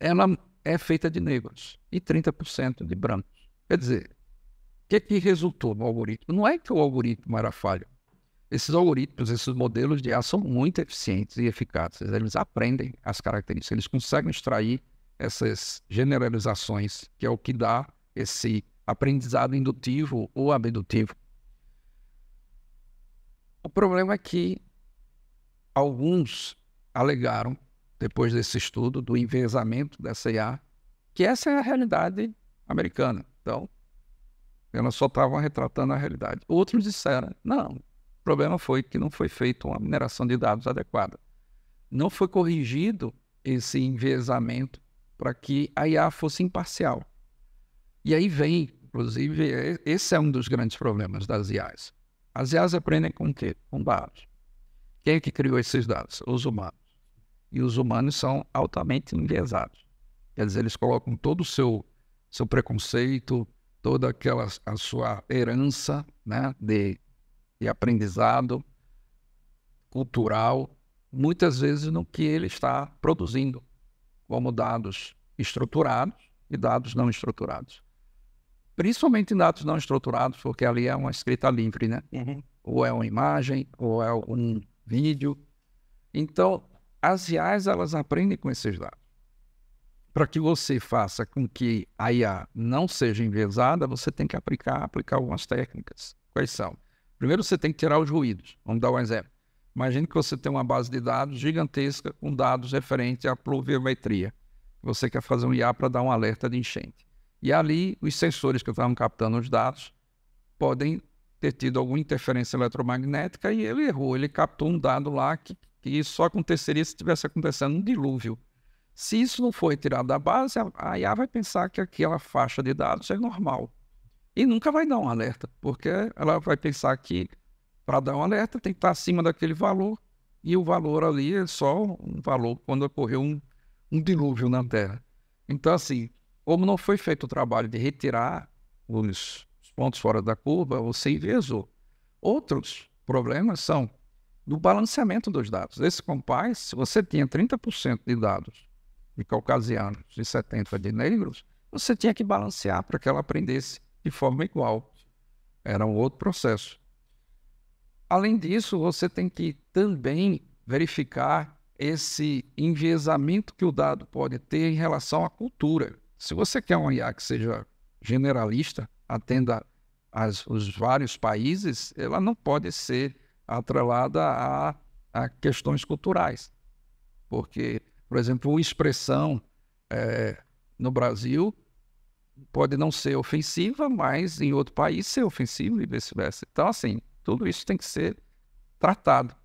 ela é feita de negros e 30% de brancos. Quer dizer, o que resultou no algoritmo? Não é que o algoritmo era falho. Esses algoritmos, esses modelos de IA são muito eficientes e eficazes. Eles aprendem as características, eles conseguem extrair essas generalizações, que é o que dá esse aprendizado indutivo ou abdutivo. O problema é que alguns alegaram, depois desse estudo, do enviesamento dessa IA, que essa é a realidade americana. Então, elas só estavam retratando a realidade. Outros disseram, não. O problema foi que não foi feita uma mineração de dados adequada. Não foi corrigido esse enviesamento para que a IA fosse imparcial. E aí vem, inclusive, esse é um dos grandes problemas das IAs. As IAs aprendem com o quê? Com dados. Quem é que criou esses dados? Os humanos. E os humanos são altamente enviesados. Quer dizer, eles colocam todo o seu preconceito, toda aquela a sua herança, né, de aprendizado cultural, muitas vezes no que ele está produzindo, como dados estruturados e dados não estruturados. Principalmente dados não estruturados, porque ali é uma escrita livre, né? Uhum. Ou é uma imagem, ou é um vídeo. Então, as IAs, elas aprendem com esses dados. Para que você faça com que a IA não seja enviesada, você tem que aplicar algumas técnicas. Quais são? Primeiro, você tem que tirar os ruídos. Vamos dar um exemplo. Imagine que você tem uma base de dados gigantesca com dados referentes à pluviometria. Você quer fazer um IA para dar um alerta de enchente. E ali, os sensores que estavam captando os dados podem ter tido alguma interferência eletromagnética e ele errou. Ele captou um dado lá que só aconteceria se estivesse acontecendo um dilúvio. Se isso não for retirado da base, a IA vai pensar que aquela faixa de dados é normal. E nunca vai dar um alerta, porque ela vai pensar que para dar um alerta tem que estar acima daquele valor, e o valor ali é só um valor quando ocorreu um dilúvio na Terra. Então, assim, como não foi feito o trabalho de retirar os pontos fora da curva, você enviesou. Outros problemas são do balanceamento dos dados. Esse COMPAS, se você tinha 30% de dados de caucasianos e 70% de negros, você tinha que balancear para que ela aprendesse de forma igual. Era um outro processo. Além disso, você tem que também verificar esse enviesamento que o dado pode ter em relação à cultura. Se você quer um IA que seja generalista, atenda os vários países, ela não pode ser atrelada a questões culturais. Porque, por exemplo, expressão no Brasil pode não ser ofensiva, mas em outro país ser ofensivo e vice-versa. Então, assim, tudo isso tem que ser tratado.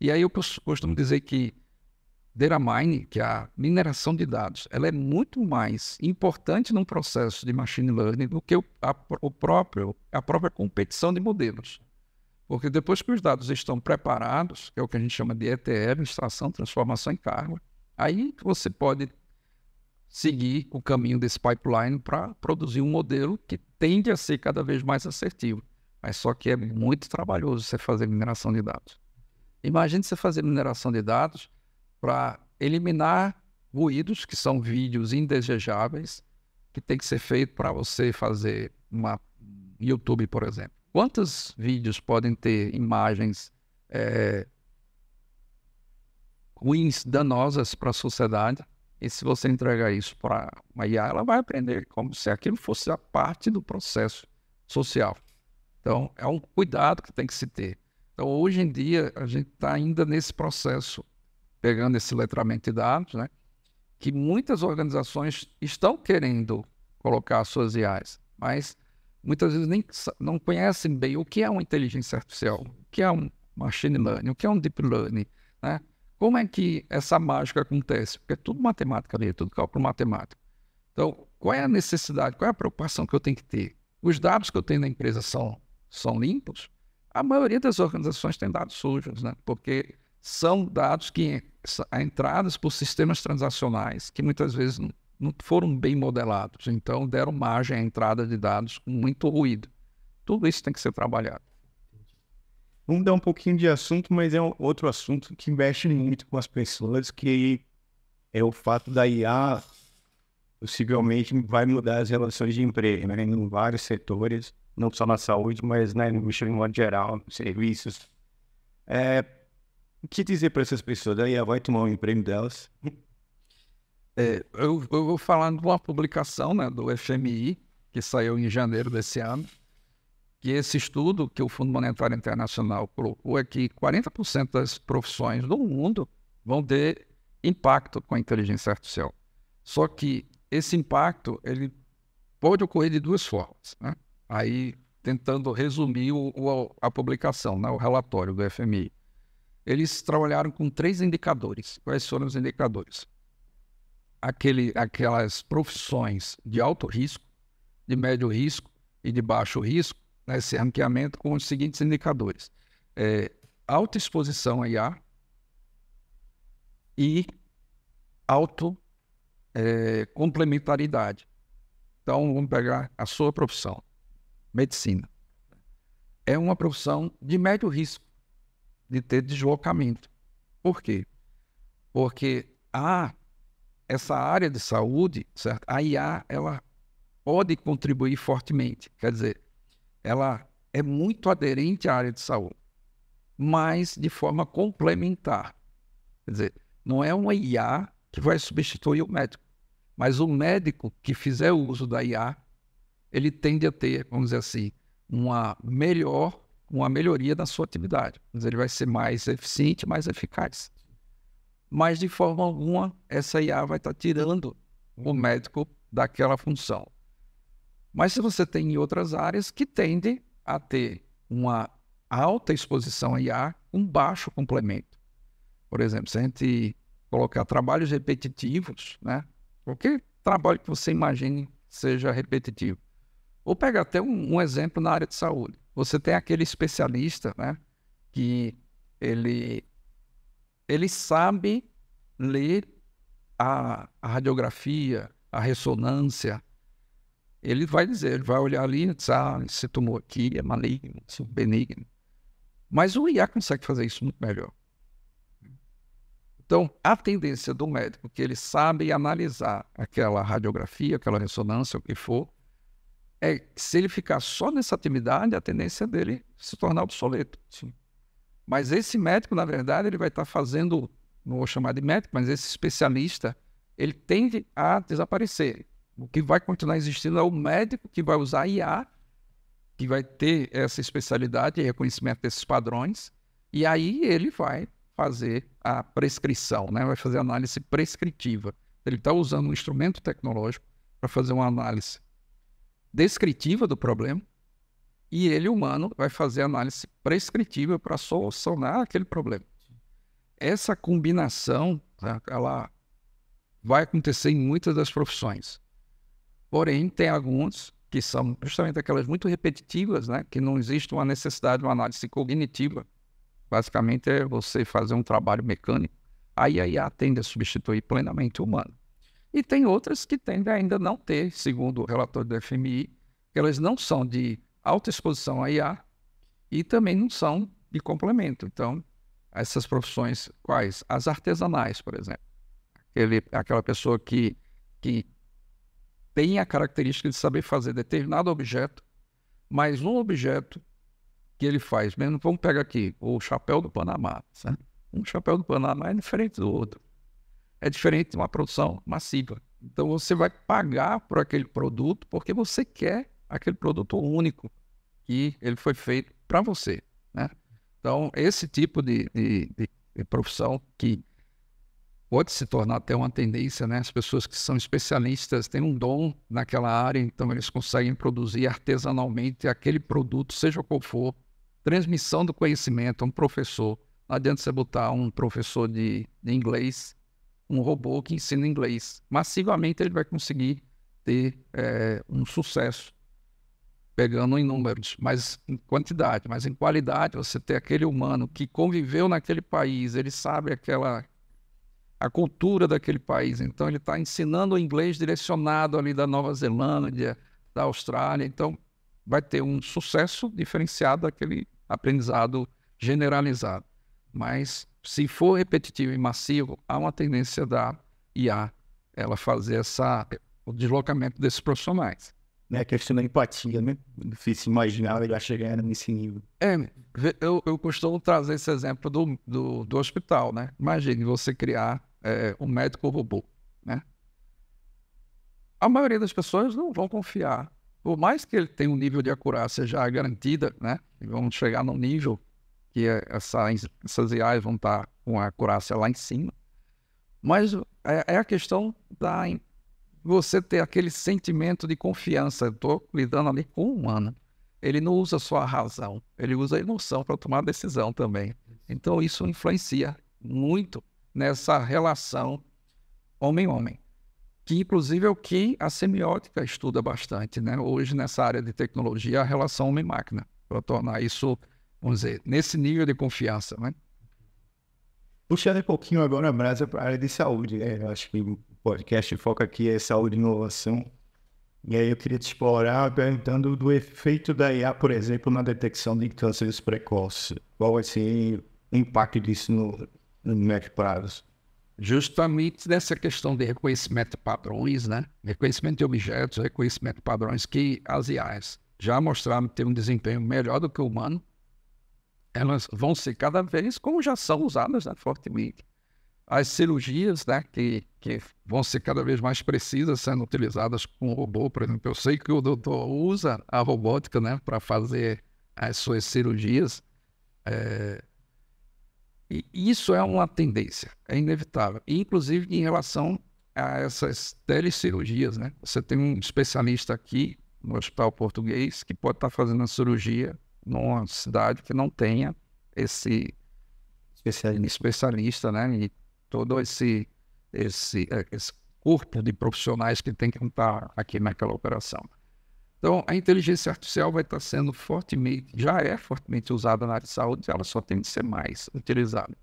E aí eu costumo dizer que data mining, que é a mineração de dados, ela é muito mais importante num processo de machine learning do que a própria competição de modelos. Porque depois que os dados estão preparados, que é o que a gente chama de ETL, extração, transformação em carga, aí você pode seguir o caminho desse pipeline para produzir um modelo que tende a ser cada vez mais assertivo. Mas só que é muito trabalhoso você fazer mineração de dados. Imagine você fazer mineração de dados para eliminar ruídos, que são vídeos indesejáveis, que tem que ser feito para você fazer uma YouTube, por exemplo. Quantos vídeos podem ter imagens ruins, danosas para a sociedade? E se você entregar isso para uma IA, ela vai aprender como se aquilo fosse a parte do processo social. Então, é um cuidado que tem que se ter. Então, hoje em dia, a gente está ainda nesse processo, pegando esse letramento de dados, né, que muitas organizações estão querendo colocar suas IAs, mas muitas vezes nem não conhecem bem o que é uma inteligência artificial, o que é um machine learning, o que é um deep learning, né? Como é que essa mágica acontece? Porque é tudo matemática ali, é tudo cálculo matemático. Então, qual é a necessidade, qual é a preocupação que eu tenho que ter? Os dados que eu tenho na empresa são limpos? A maioria das organizações tem dados sujos, né? Porque são dados que são entradas por sistemas transacionais que muitas vezes não foram bem modelados, então deram margem à entrada de dados com muito ruído. Tudo isso tem que ser trabalhado. Vamos dar um pouquinho de assunto, mas é outro assunto que mexe muito com as pessoas, que é o fato da IA possivelmente vai mudar as relações de emprego, né? Em vários setores, não só na saúde, mas né, no modo geral, serviços. O que dizer para essas pessoas? A IA vai tomar o emprego delas? Eu vou falar de uma publicação, né, do FMI, que saiu em janeiro desse ano, que esse estudo que o Fundo Monetário Internacional colocou é que 40% das profissões do mundo vão ter impacto com a inteligência artificial. Só que esse impacto ele pode ocorrer de duas formas, né? Aí, tentando resumir a publicação, né, o relatório do FMI, eles trabalharam com 3 indicadores. Quais foram os indicadores? Aquelas profissões de alto risco, de médio risco e de baixo risco, nesse ranqueamento com os seguintes indicadores. Alta exposição a IA e auto complementaridade. Então, vamos pegar a sua profissão, medicina. É uma profissão de médio risco de ter deslocamento. Por quê? Porque essa área de saúde, certo? A IA, ela pode contribuir fortemente, quer dizer, ela é muito aderente à área de saúde, mas de forma complementar. Quer dizer, não é uma IA que vai substituir o médico, mas o médico que fizer uso da IA, ele tende a ter, vamos dizer assim, uma melhoria da sua atividade. Quer dizer, ele vai ser mais eficiente, mais eficaz. Mas, de forma alguma, essa IA vai estar tirando o médico daquela função. Mas se você tem em outras áreas que tendem a ter uma alta exposição a IA, um baixo complemento. Por exemplo, se a gente colocar trabalhos repetitivos, né? Qualquer trabalho que você imagine seja repetitivo. Ou pegar até um exemplo na área de saúde. Você tem aquele especialista, né? Que ele sabe ler a radiografia, a ressonância. Ele vai dizer, ele vai olhar ali e dizer, ah, esse tumor aqui é maligno, é benigno. Mas o IA consegue fazer isso muito melhor. Então, a tendência do médico, que ele sabe analisar aquela radiografia, aquela ressonância, o que for, é que se ele ficar só nessa atividade, a tendência dele se tornar obsoleto. Sim. Mas esse médico, na verdade, ele vai estar fazendo, não vou chamar de médico, mas esse especialista, ele tende a desaparecer. O que vai continuar existindo é o médico que vai usar IA, que vai ter essa especialidade e reconhecimento desses padrões, e aí ele vai fazer a prescrição, né? Vai fazer análise prescritiva. Ele está usando um instrumento tecnológico para fazer uma análise descritiva do problema, e ele, humano, vai fazer análise prescritiva para solucionar aquele problema. Essa combinação, tá? Ela vai acontecer em muitas das profissões. Porém, tem alguns que são justamente aquelas muito repetitivas, né? Que não existe uma necessidade de uma análise cognitiva. Basicamente, é você fazer um trabalho mecânico. Aí a IA tende a substituir plenamente o humano. E tem outras que tendem ainda não ter, segundo o relatório do FMI, que elas não são de alta exposição à IA e também não são de complemento. Então, essas profissões quais? As artesanais, por exemplo. Aquela pessoa que tem a característica de saber fazer determinado objeto, mas um objeto que ele faz, mesmo, vamos pegar aqui, o chapéu do Panamá, certo? Um chapéu do Panamá é diferente do outro. É diferente de uma produção massiva. Então, você vai pagar por aquele produto porque você quer aquele produto único que ele foi feito para você, né? Então, esse tipo de profissão que pode se tornar até uma tendência, né? As pessoas que são especialistas têm um dom naquela área, então eles conseguem produzir artesanalmente aquele produto, seja qual for, transmissão do conhecimento, um professor. Não adianta você botar um professor de inglês, um robô que ensina inglês. Massivamente ele vai conseguir ter um sucesso, pegando em números, mas em quantidade, mas em qualidade. Você ter aquele humano que conviveu naquele país, ele sabe a cultura daquele país, então ele está ensinando o inglês direcionado ali da Nova Zelândia, da Austrália, então vai ter um sucesso diferenciado daquele aprendizado generalizado. Mas se for repetitivo e massivo, há uma tendência da IA ela fazer o deslocamento desses profissionais. É a questão da empatia, né? Difícil imaginar ele chegando nesse nível. Eu costumo trazer esse exemplo do hospital, né? Imagine você criar um médico robô, né? A maioria das pessoas não vão confiar. Por mais que ele tenha um nível de acurácia já garantida, né? E vamos chegar num nível que essas IAs vão estar com a acurácia lá em cima. Mas é a questão da você ter aquele sentimento de confiança. Eu estou lidando ali com o humano. Ele não usa só a razão, ele usa a emoção para tomar decisão também. Então, isso influencia muito nessa relação homem-homem, que, inclusive, é o que a semiótica estuda bastante, né? Hoje, nessa área de tecnologia, a relação homem-máquina, para tornar isso, vamos dizer, nesse nível de confiança, né? Puxando um pouquinho agora a brasa para a área de saúde, né? Eu acho que o podcast foca aqui é saúde e inovação. E aí eu queria te explorar perguntando do efeito da IA, por exemplo, na detecção de cânceres precoces. Qual vai ser o impacto disso no médio prazo? Justamente nessa questão de reconhecimento de padrões, né? Reconhecimento de objetos, reconhecimento de padrões, que as IAs já mostraram ter um desempenho melhor do que o humano. Elas vão ser cada vez, como já são usadas, né, fortemente. As cirurgias, né, que vão ser cada vez mais precisas, sendo utilizadas com robô, por exemplo. Eu sei que o doutor usa a robótica, né, para fazer as suas cirurgias. E isso é uma tendência, é inevitável. E, inclusive, em relação a essas telecirurgias, né, você tem um especialista aqui um hospital português que pode estar fazendo a cirurgia numa cidade que não tenha esse especialista, né? E todo esse corpo de profissionais que tem que estar aqui naquela operação. Então, a inteligência artificial vai estar sendo fortemente, já é fortemente usada na área de saúde, ela só tem de ser mais utilizada.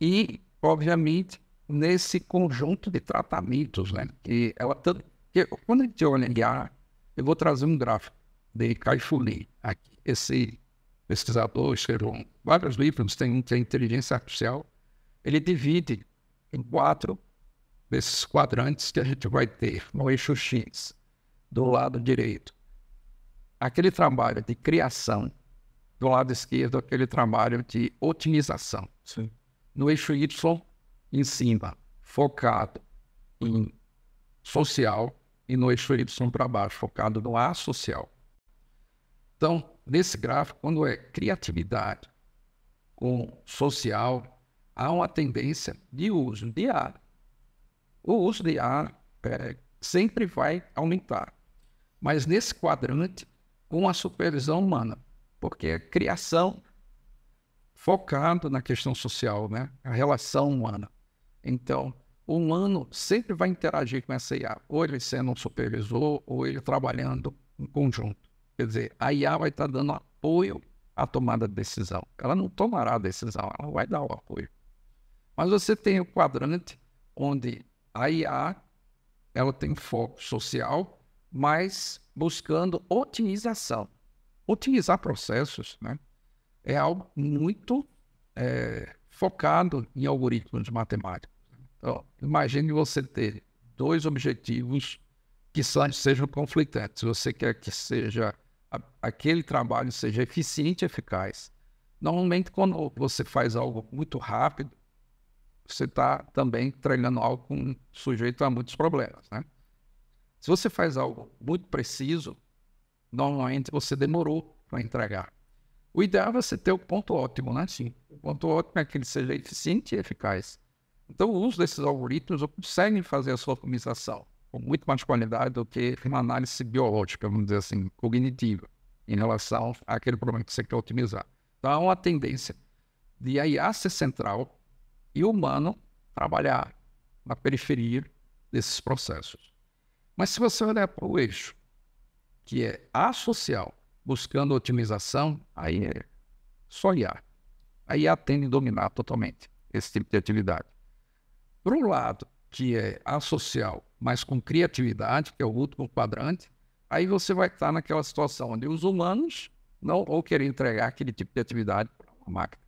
E, obviamente, nesse conjunto de tratamentos, né? Que ela tanto, que quando a gente olha IA, eu vou trazer um gráfico de Kai-Fu Lee aqui. Esse pesquisador escreveu vários livros, tem um que é inteligência artificial. Ele divide em quatro desses quadrantes que a gente vai ter no eixo X do lado direito. Aquele trabalho de criação, do lado esquerdo, aquele trabalho de otimização. Sim. No eixo Y, em cima, focado em social, e no eixo Y para baixo, focado no asocial. Então, nesse gráfico, quando é criatividade com social, há uma tendência de uso de IA. O uso de IA sempre vai aumentar, mas nesse quadrante, com a supervisão humana, porque a criação focado na questão social, né? A relação humana. Então, o humano sempre vai interagir com essa IA, ou ele sendo um supervisor, ou ele trabalhando em conjunto. Quer dizer, a IA vai estar dando apoio à tomada de decisão. Ela não tomará a decisão, ela vai dar o apoio. Mas você tem o quadrante onde a IA ela tem foco social, mas buscando otimização. Otimizar processos, né? É algo muito focado em algoritmos matemáticos. Então, imagine você ter dois objetivos que sejam conflitantes. Você quer que seja aquele trabalho seja eficiente e eficaz. Normalmente, quando você faz algo muito rápido, você está também entregando algo com sujeito a muitos problemas, né? Se você faz algo muito preciso, normalmente você demorou para entregar. O ideal é você ter o ponto ótimo, né? Sim. O ponto ótimo é que ele seja eficiente e eficaz. Então, o uso desses algoritmos conseguem fazer a sua otimização com muito mais qualidade do que uma análise biológica, vamos dizer assim, cognitiva, em relação àquele problema que você quer otimizar. Então, há uma tendência de a IA ser central e o humano trabalhar na periferia desses processos. Mas se você olhar para o eixo, que é asocial, buscando otimização, aí é só IA. A IA tende a dominar totalmente esse tipo de atividade. Por um lado, que é asocial, mas com criatividade, que é o último quadrante, aí você vai estar naquela situação onde os humanos não vão querer entregar aquele tipo de atividade para uma máquina.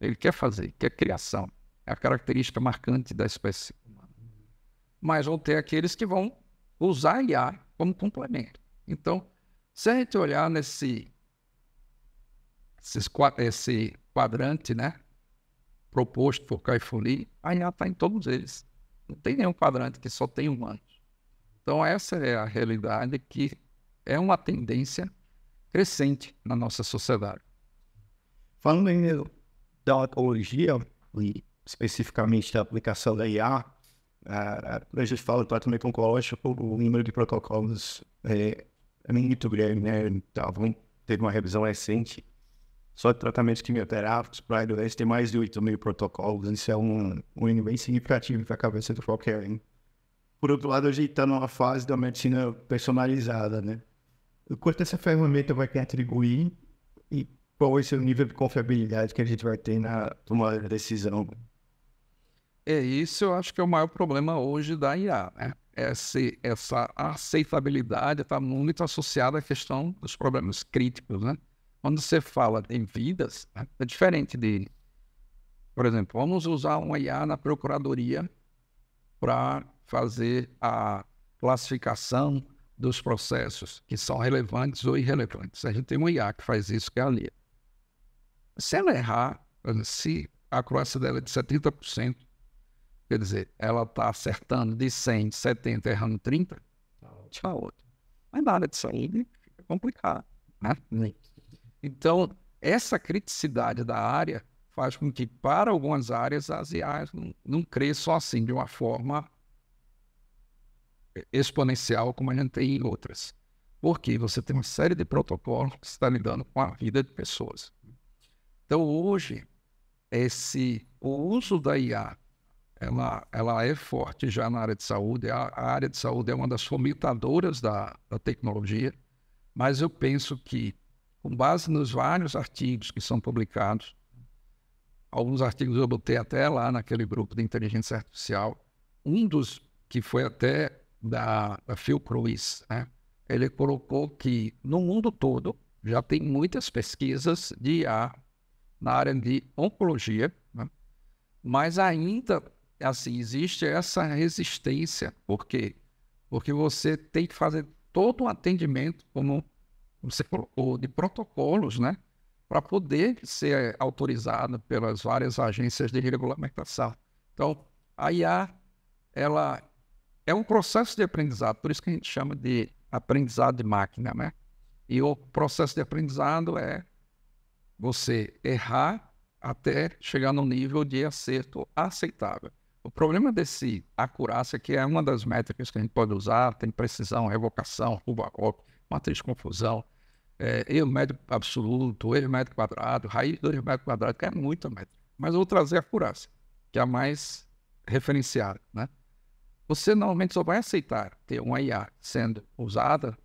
Ele quer fazer, quer criação. É a característica marcante da espécie humana. Mas vão ter aqueles que vão usar a IA como complemento. Então, se a gente olhar esse quadrante, né, proposto por Kai-Fu Lee, a IA está em todos eles. Não tem nenhum quadrante que só tem humanos. Então, essa é a realidade que é uma tendência crescente na nossa sociedade. Falando da oncologia, e especificamente da aplicação da IA, a gente fala do tratamento oncológico, o número de protocolos é muito grande, né? Então, teve uma revisão recente só de tratamentos quimioterápicos para a doença, tem mais de 8.000 protocolos. Isso é um nível bem significativo para a cabeça do qualquer um. Por outro lado, a gente está numa fase da medicina personalizada, né? O quanto essa ferramenta vai contribuir e qual vai ser o nível de confiabilidade que a gente vai ter na tomada de decisão? É isso, eu acho que é o maior problema hoje da IA, né? Essa aceitabilidade está muito associada à questão dos problemas críticos, né? Quando você fala em vidas, né? É diferente de, por exemplo, vamos usar uma IA na Procuradoria para fazer a classificação dos processos que são relevantes ou irrelevantes. A gente tem uma IA que faz isso, que é a LIA. Se ela errar, se a acurácia dela é de 70%, quer dizer, ela está acertando de 100, 70, errando 30, tira outro. Mas na área de saúde fica complicado, né? Então, essa criticidade da área faz com que, para algumas áreas, as IAs não cresçam assim, de uma forma exponencial, como a gente tem em outras. porque você tem uma série de protocolos que está lidando com a vida de pessoas. Então, hoje, o uso da IA, ela é forte já na área de saúde. A área de saúde é uma das fomentadoras da tecnologia, mas eu penso que, com base nos vários artigos que são publicados, alguns artigos eu botei até lá naquele grupo de inteligência artificial, um dos que foi até da Fiocruz, né? Ele colocou que no mundo todo já tem muitas pesquisas de IA na área de oncologia, né? Mas ainda assim existe essa resistência. Por quê? Porque você tem que fazer todo o atendimento, como você colocou, de protocolos, né? Para poder ser autorizado pelas várias agências de regulamentação. Então, a IA, ela é um processo de aprendizado, por isso que a gente chama de aprendizado de máquina, né? E o processo de aprendizado é você errar até chegar no nível de acerto aceitável. O problema desse acurácia, que é uma das métricas que a gente pode usar, tem precisão, revocação, curva-corpo, matriz de confusão, erro métrico absoluto, erro métrico quadrado, raiz do erro métrico quadrado, que é muita métrica. Mas eu vou trazer a acurácia, que é a mais referenciada, né? Você normalmente só vai aceitar ter uma IA sendo usada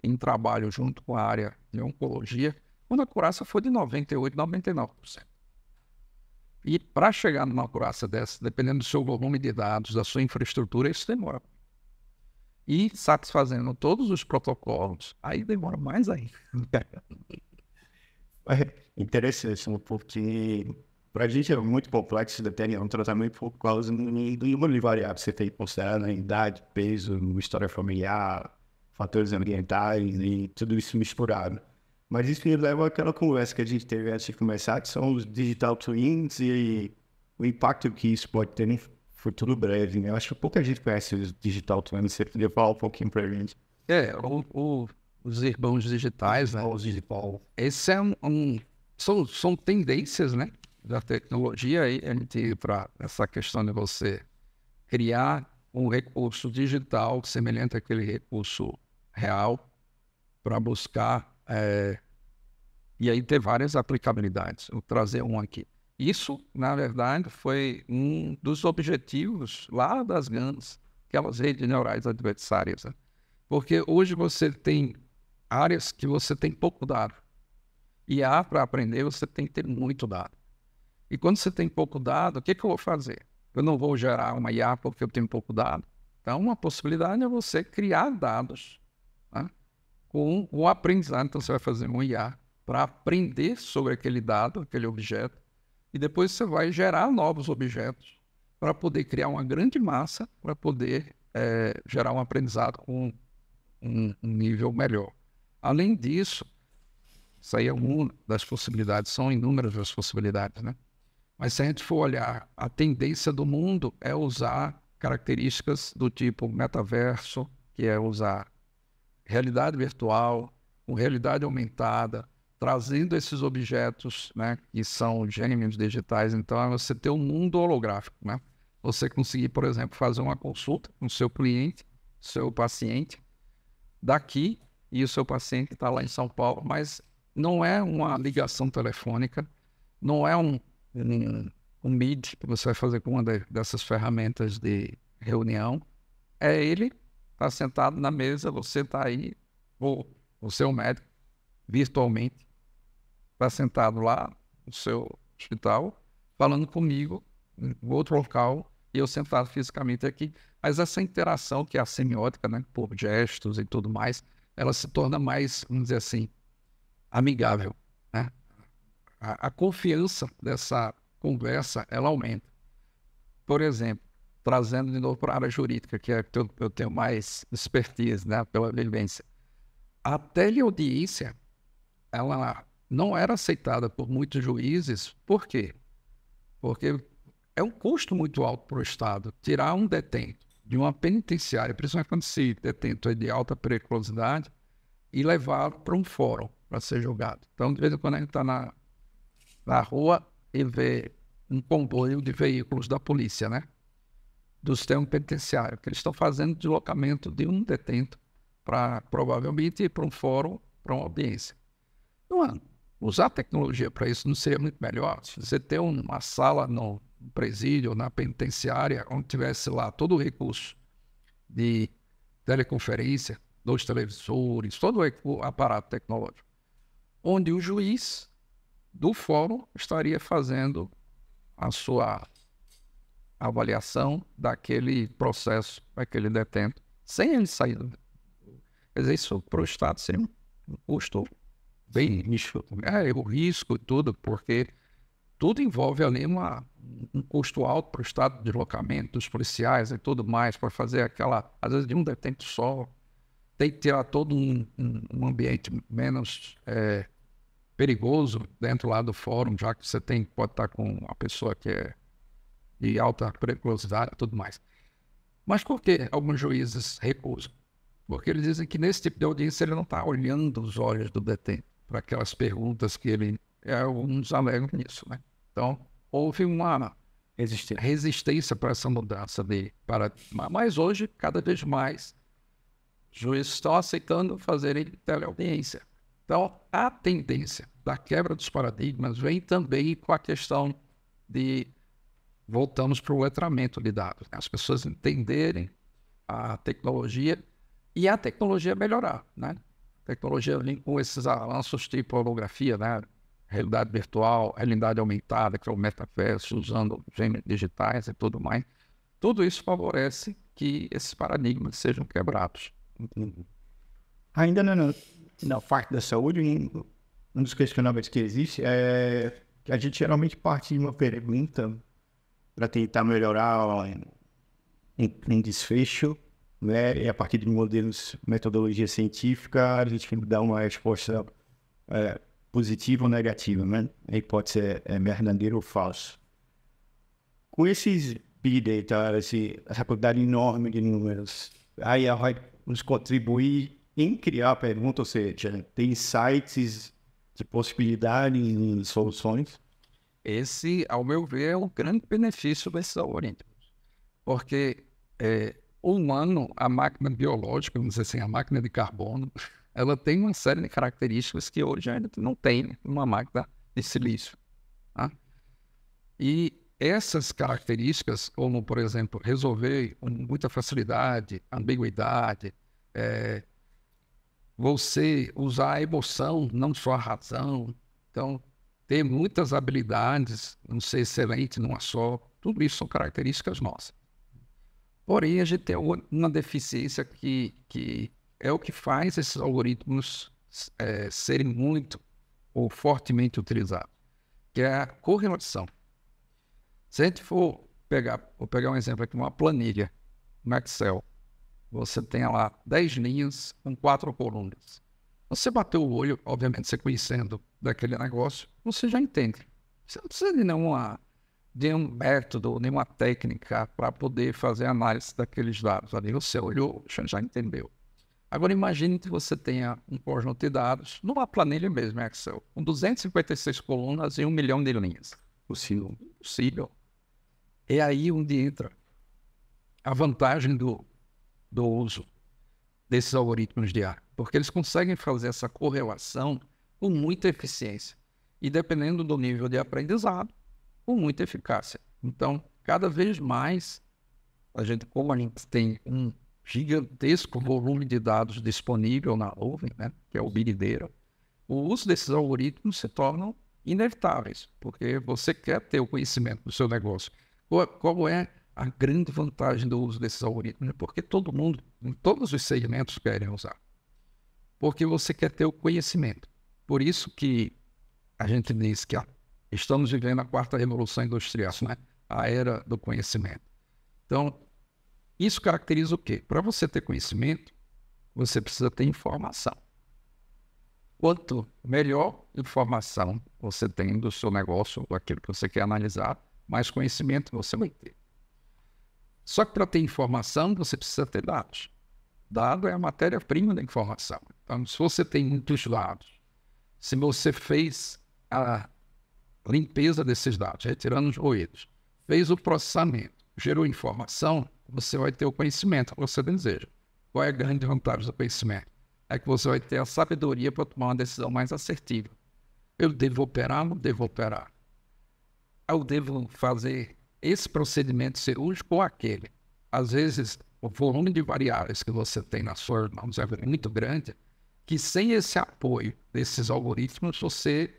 em trabalho junto com a área de oncologia quando a acurácia for de 98%, 99%. E para chegar numa acurácia dessa, dependendo do seu volume de dados, da sua infraestrutura, isso demora. E satisfazendo todos os protocolos, aí demora mais ainda. É interessante, porque para a gente é muito complexo determinar um tratamento por causa do número de variáveis. Você tem que considerar, né, idade, peso, história familiar, fatores ambientais e tudo isso misturado. Mas isso me leva àquela conversa que a gente teve antes de começar, que são os digital twins e o impacto que isso pode ter no futuro breve, né? Eu acho que pouca gente conhece os digital twins. Você podia falar um pouquinho para a gente? Os irmãos digitais, né? Esse é são tendências, né, da tecnologia. Aí a gente entra nessa questão de você criar um recurso digital semelhante àquele recurso real para buscar, e aí ter várias aplicabilidades. Vou trazer um aqui. Isso, na verdade, foi um dos objetivos lá das GANs, aquelas redes neurais adversárias, né? Porque hoje você tem áreas que você tem pouco dado. E para aprender, você tem que ter muito dado. E quando você tem pouco dado, o que eu vou fazer? Eu não vou gerar uma IA porque eu tenho pouco dado. Então, uma possibilidade é você criar dados, né, com o aprendizado. Então, você vai fazer um IA para aprender sobre aquele dado, aquele objeto, e depois você vai gerar novos objetos para poder criar uma grande massa, para poder gerar um aprendizado com um nível melhor. Além disso, isso aí é uma das possibilidades, são inúmeras as possibilidades, né? Mas se a gente for olhar, a tendência do mundo é usar características do tipo metaverso, que é usar realidade virtual, com realidade aumentada, trazendo esses objetos, né, que são gêmeos digitais. Então, é você ter um mundo holográfico, né? Você conseguir, por exemplo, fazer uma consulta com o seu cliente, seu paciente, daqui, e o seu paciente está lá em São Paulo, mas não é uma ligação telefônica, não é um meet que você vai fazer com uma dessas ferramentas de reunião. É ele tá sentado na mesa, você tá aí, ou você é um médico, virtualmente, tá sentado lá no seu hospital, falando comigo, em outro local, e eu sentado fisicamente aqui. Mas essa interação, que é a semiótica, né, por gestos e tudo mais, ela se torna mais, vamos dizer assim, amigável, né? A confiança dessa conversa, ela aumenta. Por exemplo, trazendo de novo para a área jurídica, que é que eu tenho mais expertise, né, pela vivência. A teleaudiência, ela não era aceitada por muitos juízes. Por quê? Porque é um custo muito alto para o Estado tirar um detento de uma penitenciária, principalmente quando esse detento é de alta periculosidade, e levar para um fórum para ser julgado. Então, de vez em quando a gente está na rua e vê um comboio de veículos da polícia, né, do sistema penitenciário, que eles estão fazendo deslocamento de um detento provavelmente para um fórum, para uma audiência. Não, usar tecnologia para isso não seria muito melhor? Se você tem uma sala no presídio, na penitenciária, onde tivesse lá todo o recurso de teleconferência, 2 televisores, todo o aparato tecnológico, onde o juiz do fórum estaria fazendo a sua avaliação daquele processo, daquele detento, sem ele sair do... Quer dizer, isso para o Estado seria um custo bem... o risco e tudo, porque tudo envolve ali um custo alto para o Estado, de deslocamento dos policiais e tudo mais, para fazer aquela... Às vezes de um detento só, tem que tirar todo um ambiente menos perigoso dentro lá do fórum, já que você pode estar com uma pessoa que é de alta periculosidade e tudo mais. Mas por que alguns juízes recusam? Porque eles dizem que nesse tipo de audiência ele não está olhando os olhos do detento para aquelas perguntas que ele... Alguns alegam nisso, né? Então, houve uma resistência para essa mudança de paradigma. Mas hoje, cada vez mais, juízes estão aceitando fazerem teleaudiência. Então, a tendência da quebra dos paradigmas vem também com a questão de... Voltamos para o letramento de dados, né? As pessoas entenderem a tecnologia e a tecnologia melhorar, né? A tecnologia vem com esses avanços tipo holografia, né? Realidade virtual, realidade aumentada, que é o metaverso, usando gêmeos digitais e tudo mais. Tudo isso favorece que esses paradigmas sejam quebrados. Ainda na parte da saúde, um dos questionamentos que existe é que a gente geralmente parte de uma pergunta para tentar melhorar em desfecho, né? E a partir de modelos, metodologia científica, a gente dá uma resposta positiva ou negativa, né? Aí pode ser verdadeiro ou falso. Com esses big data, essa quantidade enorme de números, aí vai nos contribuir em criar a pergunta, ou seja, tem sites de possibilidades e soluções. Esse, ao meu ver, é um grande benefício desses algoritmos, porque o humano, a máquina biológica, vamos dizer assim, a máquina de carbono, ela tem uma série de características que hoje ainda não tem uma máquina de silício, tá? E essas características, como, por exemplo, resolver com muita facilidade, ambiguidade, você usar a emoção, não só a razão, então... Ter muitas habilidades, não ser excelente numa só, tudo isso são características nossas. Porém, a gente tem uma deficiência que é o que faz esses algoritmos serem muito ou fortemente utilizados, que é a correlação. Se a gente for pegar, vou pegar um exemplo aqui, uma planilha no Excel, você tem lá 10 linhas com 4 colunas. Você bateu o olho, obviamente, você conhecendo daquele negócio, você já entende. Você não precisa de nenhum método, nenhuma técnica para poder fazer análise daqueles dados ali. Você olhou, já entendeu. Agora, imagine que você tenha um conjunto de dados, numa planilha mesmo, em Excel, com 256 colunas e 1 milhão de linhas. Possível. Possível. É aí onde entra a vantagem do uso desses algoritmos de ar, porque eles conseguem fazer essa correlação com muita eficiência e, dependendo do nível de aprendizado, com muita eficácia. Então, cada vez mais, como a gente tem um gigantesco volume de dados disponível na nuvem, né, que é o Big Data, o uso desses algoritmos se tornam inevitáveis, porque você quer ter o conhecimento do seu negócio. Qual é a grande vantagem do uso desses algoritmos? É porque todo mundo, em todos os segmentos, querem usar. Porque você quer ter o conhecimento. Por isso que a gente diz que estamos vivendo a 4ª Revolução Industrial, né? A era do conhecimento. Então, isso caracteriza o quê? Para você ter conhecimento, você precisa ter informação. Quanto melhor informação você tem do seu negócio, daquilo que você quer analisar, mais conhecimento você vai ter. Só que para ter informação, você precisa ter dados. Dado é a matéria-prima da informação. Então, se você tem muitos dados, se você fez a limpeza desses dados, retirando os ruídos, fez o processamento, gerou informação, você vai ter o conhecimento que você deseja. Qual é a grande vantagem do pensamento? É que você vai ter a sabedoria para tomar uma decisão mais assertiva. Eu devo operar, não devo operar? Eu devo fazer esse procedimento cirúrgico ou aquele? Às vezes, o volume de variáveis que você tem nas suas mãos é muito grande, que sem esse apoio desses algoritmos, você,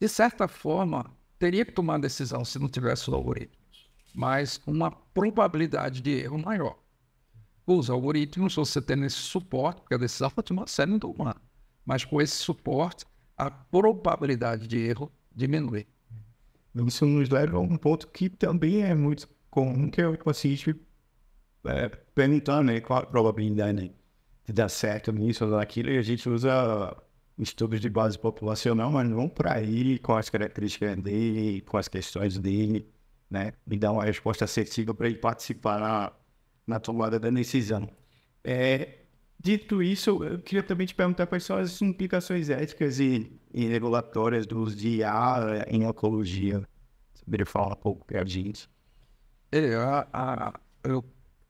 de certa forma, teria que tomar decisão se não tivesse os algoritmos, mas uma probabilidade de erro maior. Os algoritmos, você tem esse suporte, porque a decisão pode tomar sério do humano, mas com esse suporte, a probabilidade de erro diminui. Isso nos leva a um ponto que também é muito comum, que eu assisto perguntando, né, qual a probabilidade, né, de dar certo nisso ou naquilo, e a gente usa estudos de base populacional, mas não para ele, com as características dele, com as questões dele, né, e dar uma resposta assertiva para ele participar na tomada da decisão. Dito isso, eu queria também te perguntar quais são as implicações éticas e regulatórias do uso de IA em oncologia. Você poderia falar um pouco disso?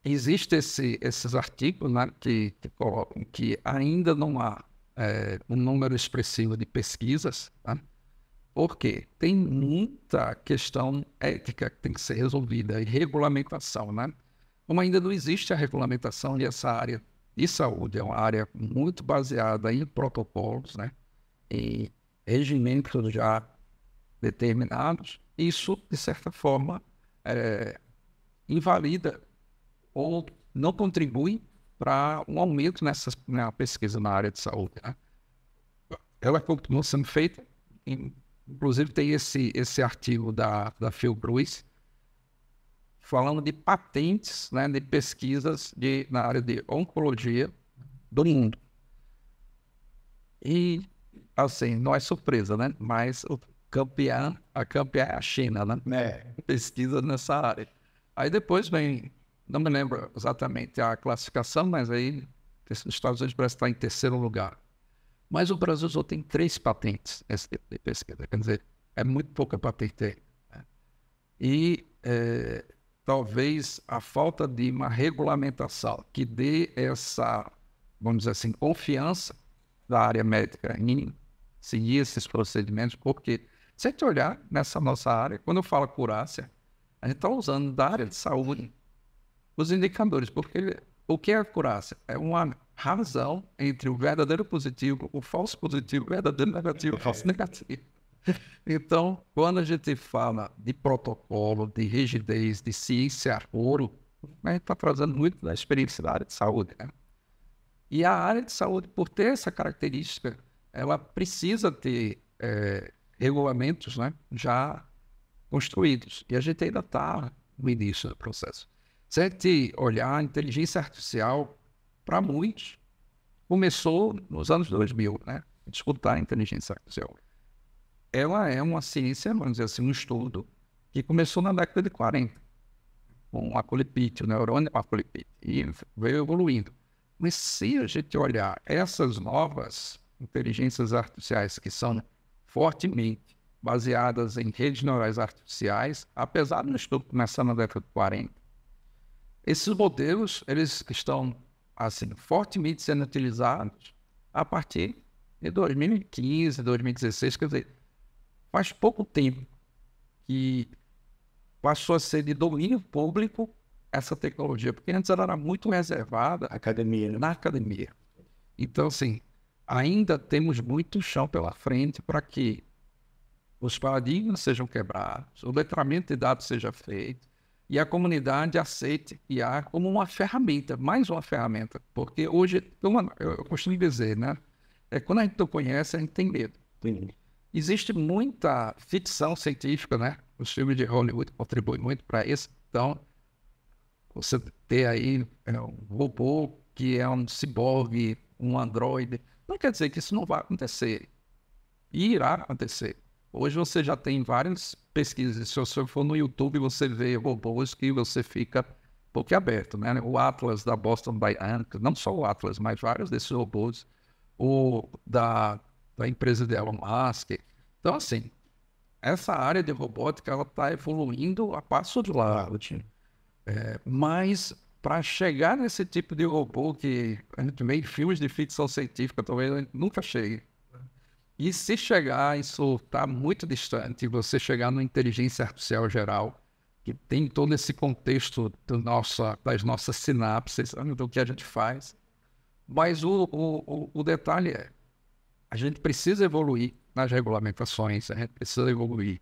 Existem esses artigos, né, que colocam que ainda não há um número expressivo de pesquisas, tá? Porque tem muita questão ética que tem que ser resolvida e regulamentação, né? Como ainda não existe a regulamentação dessa área de saúde, é uma área muito baseada em protocolos, né, em regimentos já determinados, isso, de certa forma, invalida ou não contribui para um aumento na pesquisa na área de saúde, né? Ela continua sendo feita, inclusive tem esse artigo da Fiocruz falando de patentes, né, de pesquisas na área de oncologia do mundo. E, assim, não é surpresa, né? Mas a campeã é a China, né? Pesquisa nessa área. Aí depois vem, não me lembro exatamente a classificação, mas aí os Estados Unidos parece estar em terceiro lugar. Mas o Brasil só tem 3 patentes nesse tipo de pesquisa, quer dizer, é muito pouca patente. E talvez a falta de uma regulamentação que dê essa, vamos dizer assim, confiança da área médica em seguir esses procedimentos, porque se a gente olhar nessa nossa área, quando eu falo acurácia, a gente está usando da área de saúde os indicadores, porque o que é acurácia? É uma razão entre o verdadeiro positivo, o falso positivo, o verdadeiro negativo, o falso negativo. Então, quando a gente fala de protocolo, de rigidez, de ciência ouro, a gente está trazendo muito da experiência da área de saúde, né? E a área de saúde, por ter essa característica, ela precisa ter regulamentos, né, já construídos. E a gente ainda está no início do processo. Se a gente olhar a inteligência artificial, para muitos, começou nos anos 2000, né? Disputar a inteligência artificial. Ela é uma ciência, vamos dizer assim, um estudo que começou na década de 40, com o neurônio McCulloch-Pitts, e veio evoluindo. Mas se a gente olhar essas novas inteligências artificiais que são fortemente baseadas em redes neurais artificiais, apesar do estudo começar na década de 40, esses modelos, eles estão assim, fortemente sendo utilizados a partir de 2015, 2016, quer dizer, faz pouco tempo que passou a ser de domínio público essa tecnologia, porque antes ela era muito reservada na academia. Então, assim, ainda temos muito chão pela frente para que os paradigmas sejam quebrados, o letramento de dados seja feito e a comunidade aceite IA como uma ferramenta, mais uma ferramenta. Porque hoje, eu costumo dizer, né? Quando a gente não conhece, a gente tem medo. Sim. Existe muita ficção científica, né? Os filmes de Hollywood contribuem muito para isso. Então, você ter aí um robô que é um ciborgue, um androide, não quer dizer que isso não vai acontecer. E irá acontecer. Hoje você já tem várias pesquisas. Se você for no YouTube, você vê robôs que você fica boquiaberto, né? O Atlas da Boston Dynamics, não só o Atlas, mas vários desses robôs, o da empresa de Elon Musk. Então, assim, essa área de robótica, ela está evoluindo a passo de largo, mas para chegar nesse tipo de robô que a gente meio filmes de ficção científica, talvez a gente nunca chegue. E se chegar, isso está muito distante, você chegar numa inteligência artificial geral, que tem todo esse contexto do das nossas sinapses, do que a gente faz. Mas o detalhe é, a gente precisa evoluir nas regulamentações, a gente precisa evoluir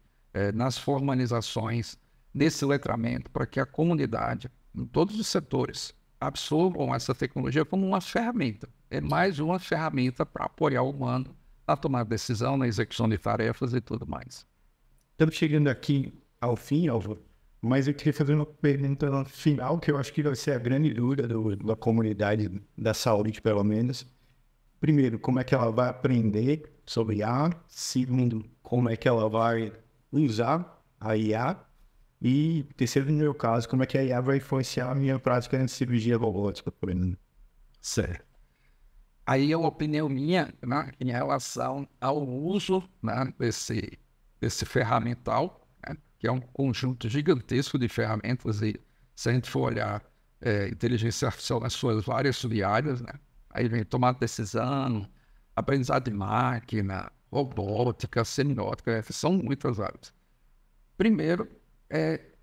nas formalizações, nesse letramento, para que a comunidade, em todos os setores, absorvam essa tecnologia como uma ferramenta. É mais uma ferramenta para apoiar o humano na tomada de decisão, na execução de tarefas e tudo mais. Estamos chegando aqui ao fim, Álvaro, mas eu queria fazer uma pergunta no final, que eu acho que vai ser a grande dúvida da comunidade da saúde, pelo menos. Primeiro, como é que ela vai aprender sobre IA? Segundo, como é que ela vai usar a IA? E terceiro, no meu caso, como é que a IA vai influenciar a minha prática de cirurgia robótica, por exemplo? Certo. Aí a opinião minha, né, em relação ao uso, né, desse ferramental, né, que é um conjunto gigantesco de ferramentas, e se a gente for olhar inteligência artificial nas suas várias sub-áreas, né, aí vem tomada de decisão, aprendizado de máquina, robótica, semiótica, são muitas áreas. Primeiro,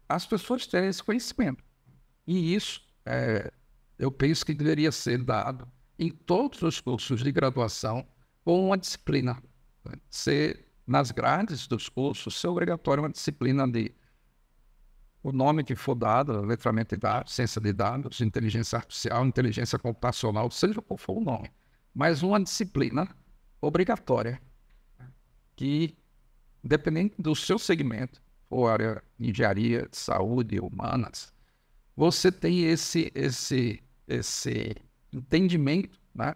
as pessoas terem esse conhecimento. E isso, eu penso que deveria ser dado em todos os cursos de graduação, com uma disciplina. Nas grades dos cursos, ser obrigatório uma disciplina de, o nome que for dado, letramento de dados, ciência de dados, inteligência artificial, inteligência computacional, seja qual for o nome, mas uma disciplina obrigatória, que, dependendo do seu segmento, ou área de engenharia, de saúde, humanas, você tem esse entendimento, né,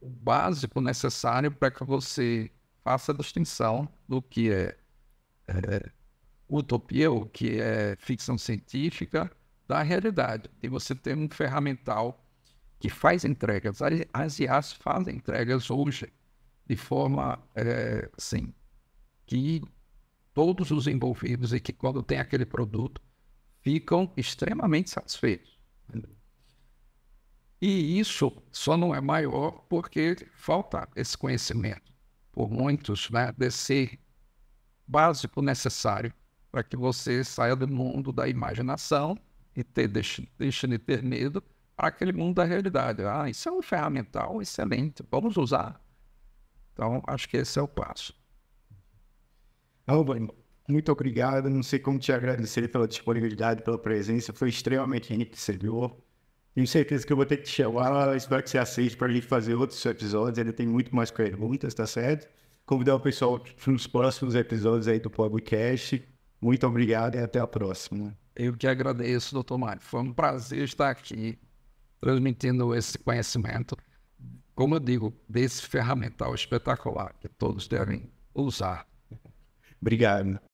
o básico necessário para que você faça a distinção do que é utopia, o que é ficção científica, da realidade. E você tem um ferramental que faz entregas. As IAs fazem entregas hoje de forma assim, que todos os envolvidos e que quando tem aquele produto ficam extremamente satisfeitos. E isso só não é maior porque falta esse conhecimento, por muitos, né, desse básico necessário para que você saia do mundo da imaginação e deixe de ter medo para aquele mundo da realidade. Ah, isso é um ferramental excelente, vamos usar. Então, acho que esse é o passo. Álvaro, muito obrigado. Não sei como te agradecer pela disponibilidade, pela presença. Foi extremamente enriquecedor. Tenho certeza que eu vou ter que te chamar, espero que você aceite para a gente fazer outros episódios, ainda tem muito mais perguntas, tá certo? Convidar o pessoal nos próximos episódios aí do podcast. Muito obrigado e até a próxima. Eu que agradeço, doutor Mário. Foi um prazer estar aqui, transmitindo esse conhecimento, como eu digo, desse ferramental espetacular que todos devem usar. Obrigado.